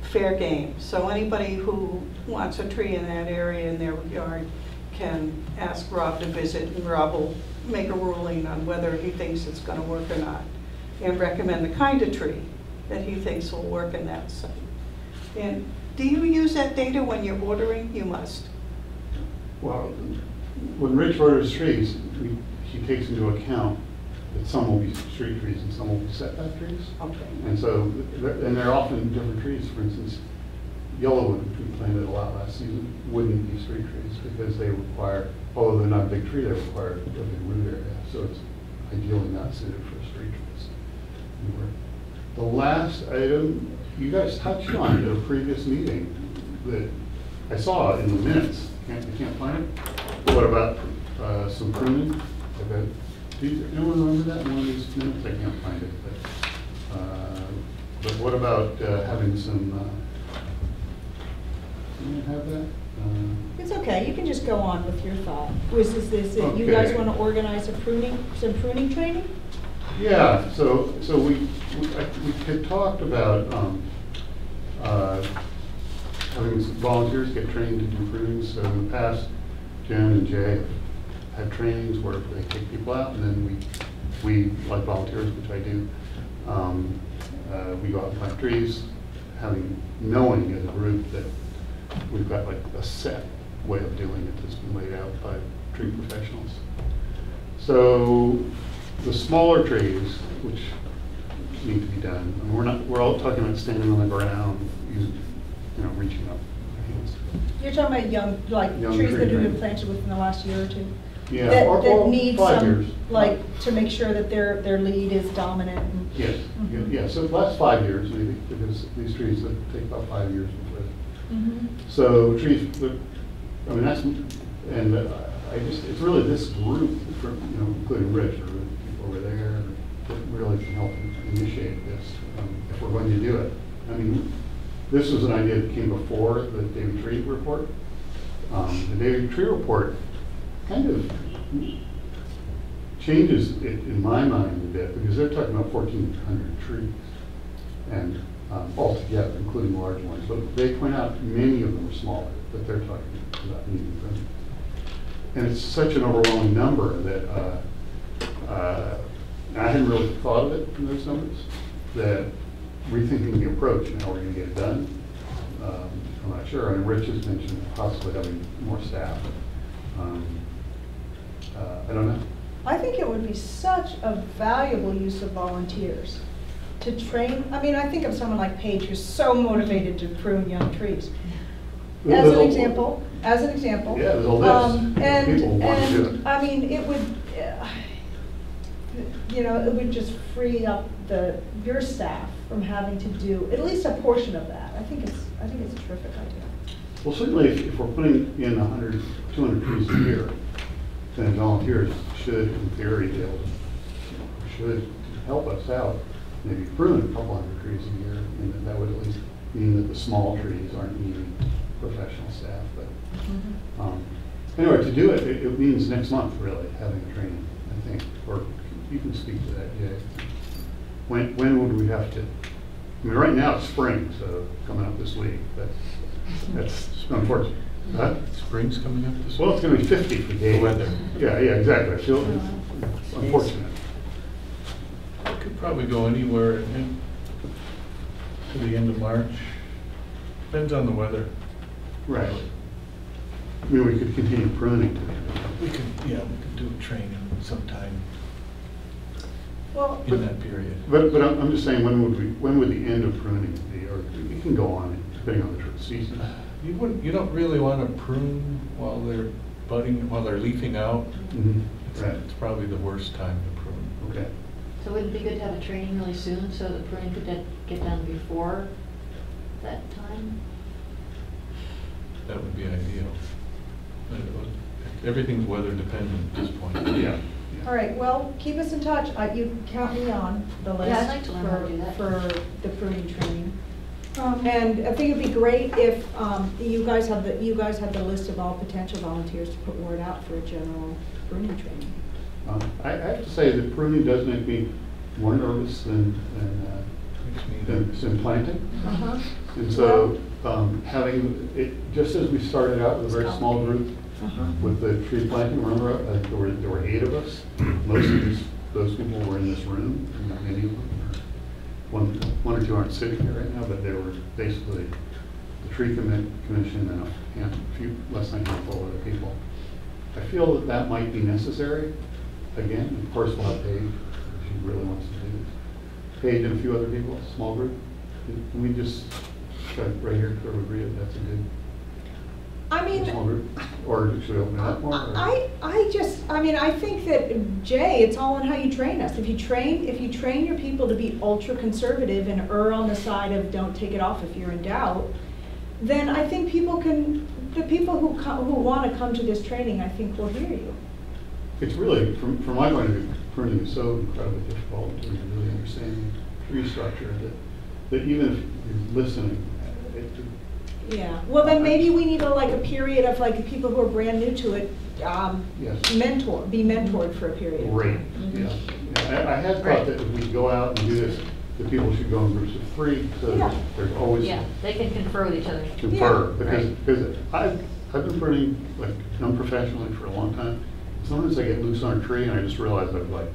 fair game. So anybody who wants a tree in that area in their yard can ask Rob to visit, and Rob will make a ruling on whether he thinks it's going to work or not, and recommend the kind of tree that he thinks will work in that site. And do you use that data when you're ordering? You must. Well. When Rich orders trees, we, he takes into account that some will be street trees and some will be setback trees. Okay. And so, and they're often different trees. For instance, yellowwood, which we planted a lot last season, wouldn't be street trees because they require, although they're not a big tree, they require a big root area. So it's ideally not suited for street trees. The last item you guys touched on at a previous meeting that I saw in the minutes. Can't, I can't find it. What about uh, some pruning? I bet. Do you anyone remember that one of these minutes? I can't find it. But, uh, but what about uh, having some? Uh, do you have that? Uh, it's okay. You can just go on with your thought. Was this this? Okay. You guys want to organize a pruning, some pruning training? Yeah. So so we we, I, we had talked about um, uh, having some volunteers get trained to do pruning. So in the past, Jen and Jay have trainings where they take people out, and then we, we like volunteers, which I do, um, uh, we go out and plant trees, having, knowing as a group that we've got like a set way of doing it that's been laid out by tree professionals. So the smaller trees, which need to be done, and we're not, we're all talking about standing on the ground, using, you know, reaching up. You're talking about young, like young trees tree that have been planted within the last year or two? yeah. that, or, that or need some, years. like, to make sure that their their lead is dominant. And, yes, mm-hmm. yeah, yeah. So the last five years, maybe, because these trees that take about five years. Mm-hmm. So trees, I mean, that's, and uh, I just, it's really this group, from, you know, including Rich, or the people over there, that really can help initiate this um, if we're going to do it. I mean, this was an idea that came before the Davey Tree report. Um, the Davey Tree report kind of changes it in my mind a bit, because they're talking about fourteen hundred trees, and um, all together, including large ones. But they point out many of them are smaller that they're talking about needing them. And it's such an overwhelming number that uh, uh, I hadn't really thought of it from those numbers, that rethinking the approach and how we're going to get it done. Um, I'm not sure. I mean, Rich has mentioned possibly having more staff. Um, uh, I don't know. I think it would be such a valuable use of volunteers to train. I mean, I think of someone like Paige, who's so motivated to prune young trees. As an example, as an example. Yeah, there's a list. Um, and and I mean, it would, uh, you know, it would just free up the your staff from having to do at least a portion of that. I think it's, I think it's a terrific idea. Well, certainly, if, if we're putting in one hundred, two hundred trees a year, then volunteers should, in theory, be able to, should help us out. Maybe prune a couple hundred trees a year, and that would at least mean that the small trees aren't needing professional staff. But mm-hmm. um, anyway, to do it, it, it means next month, really, having a training, I think. Or you can speak to that, Jay. When, when would we have to? I mean, right now it's spring, so coming up this week. That's, that's unfortunate. Huh? Spring's coming up this week. Well, it's going to be fifty for the weather. Yeah, yeah, exactly. I feel it's unfortunate. It could probably go anywhere in, to the end of March. Depends on the weather. Right. I mean, we could continue pruning. We could, yeah, we could do a training sometime well, in but, that period. But, but I'm just saying, when would we? When would the end of pruning be? Or it can go on depending on the season. You wouldn't. You don't really want to prune while they're budding, while they're leafing out. Mm-hmm. It's, right. It's probably the worst time to prune. Okay. So would it be good to have a training really soon, so the pruning could get done before that time? That would be ideal. But it would, everything's weather dependent at this point. Yeah. Yeah. All right. Well, keep us in touch. Uh, you count me on the list. Yeah, I'd like to learn for, how to do that. For the pruning training. Um, and I think it'd be great if um, you guys have the you guys have the list of all potential volunteers to put word out for a general pruning training. Um, I, I have to say that pruning does make me more nervous than than, uh, than, than planting. Uh-huh. And so. Um, having it just as we started out with a very small group uh-huh. with the tree planting, remember uh, there, were, there were eight of us. Most of these, those people were in this room, and not many of them. One, one or two aren't sitting here right now, but they were basically the tree commi commission and a, hand, a few less than a handful of other people. I feel that that might be necessary. Again, of course, we'll have Paige if she really wants to do this. Paige and a few other people, a small group. Can we just? Right here, I agree that that's a good. I mean, longer, or should we open it up more? Or? I, I just, I mean, I think that Jay, it's all in how you train us. If you train, if you train your people to be ultra conservative and err on the side of don't take it off if you're in doubt, then I think people can, the people who come, who want to come to this training, I think will hear you. It's really, from from my point of view, pruning is so incredibly difficult, and really understanding tree structure that that even if you're listening. Yeah. Well, then maybe we need a, like a period of like people who are brand new to it, um, yes. mentor, be mentored for a period. Great. Mm-hmm. Yeah. yeah. I, I had thought that if we go out and do this, the people should go in groups of three. So yeah. There's always. Yeah. They can confer with each other. Confer yeah. because right. because I've I've been pruning like unprofessionally for a long time. Sometimes I get loose on a tree and I just realize I'm like.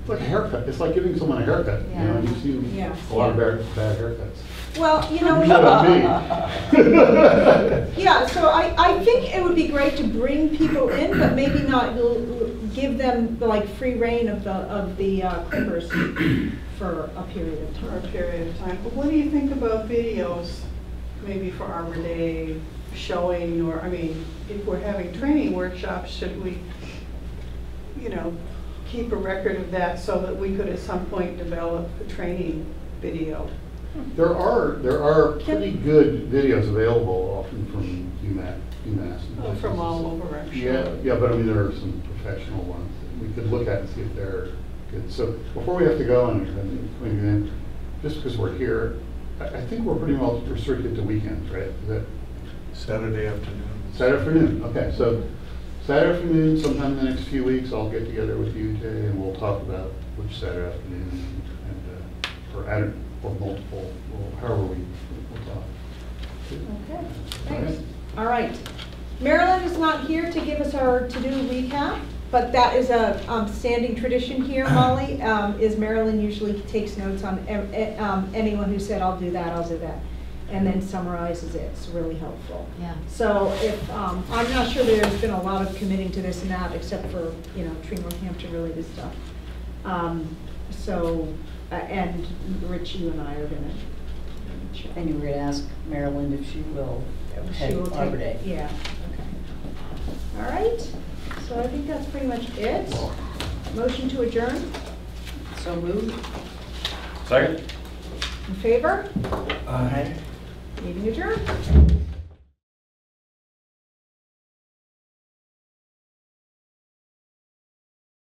It's like a haircut. It's like giving someone a haircut. Yeah. You know, you've seen yeah. a lot of bad, bad haircuts. Well, you know. Yeah, so I, I think it would be great to bring people in, but maybe not l l give them the like free reign of the of the uh, clippers for a period of time. For a period of time. But what do you think about videos, maybe for Arbor Day showing, or, I mean, if we're having training workshops, should we, you know, keep a record of that so that we could at some point develop a training video? There are there are pretty good videos available, often from UMass. UMass oh, from all over, I'm sure. Yeah, yeah, but I mean, there are some professional ones that we could look at and see if they're good. So before we have to go and, and just because we're here, I, I think we're pretty well restricted to weekends, right? Is that Saturday afternoon? Saturday afternoon. Okay, so Saturday afternoon, sometime in the next few weeks, I'll get together with you, Jay, and we'll talk about which Saturday afternoon and uh, or I don't. Or multiple, or however we will talk. Okay, thanks. All right. Marilyn is not here to give us our to-do recap, but that is a um, standing tradition here, Molly, um, is Marilyn usually takes notes on e um, anyone who said, I'll do that, I'll do that, and then summarizes it. It's really helpful. Yeah. So if, um, I'm not sure there's been a lot of committing to this and that, except for, you know, Tree Northampton related stuff. Um, so, Uh, and Rich, you and I are going to. And you were going to ask Marilyn if she will head Arbor Day. Yeah. Okay. All right. So I think that's pretty much it. Motion to adjourn. So moved. Second. In favor? Aye. Meeting adjourned.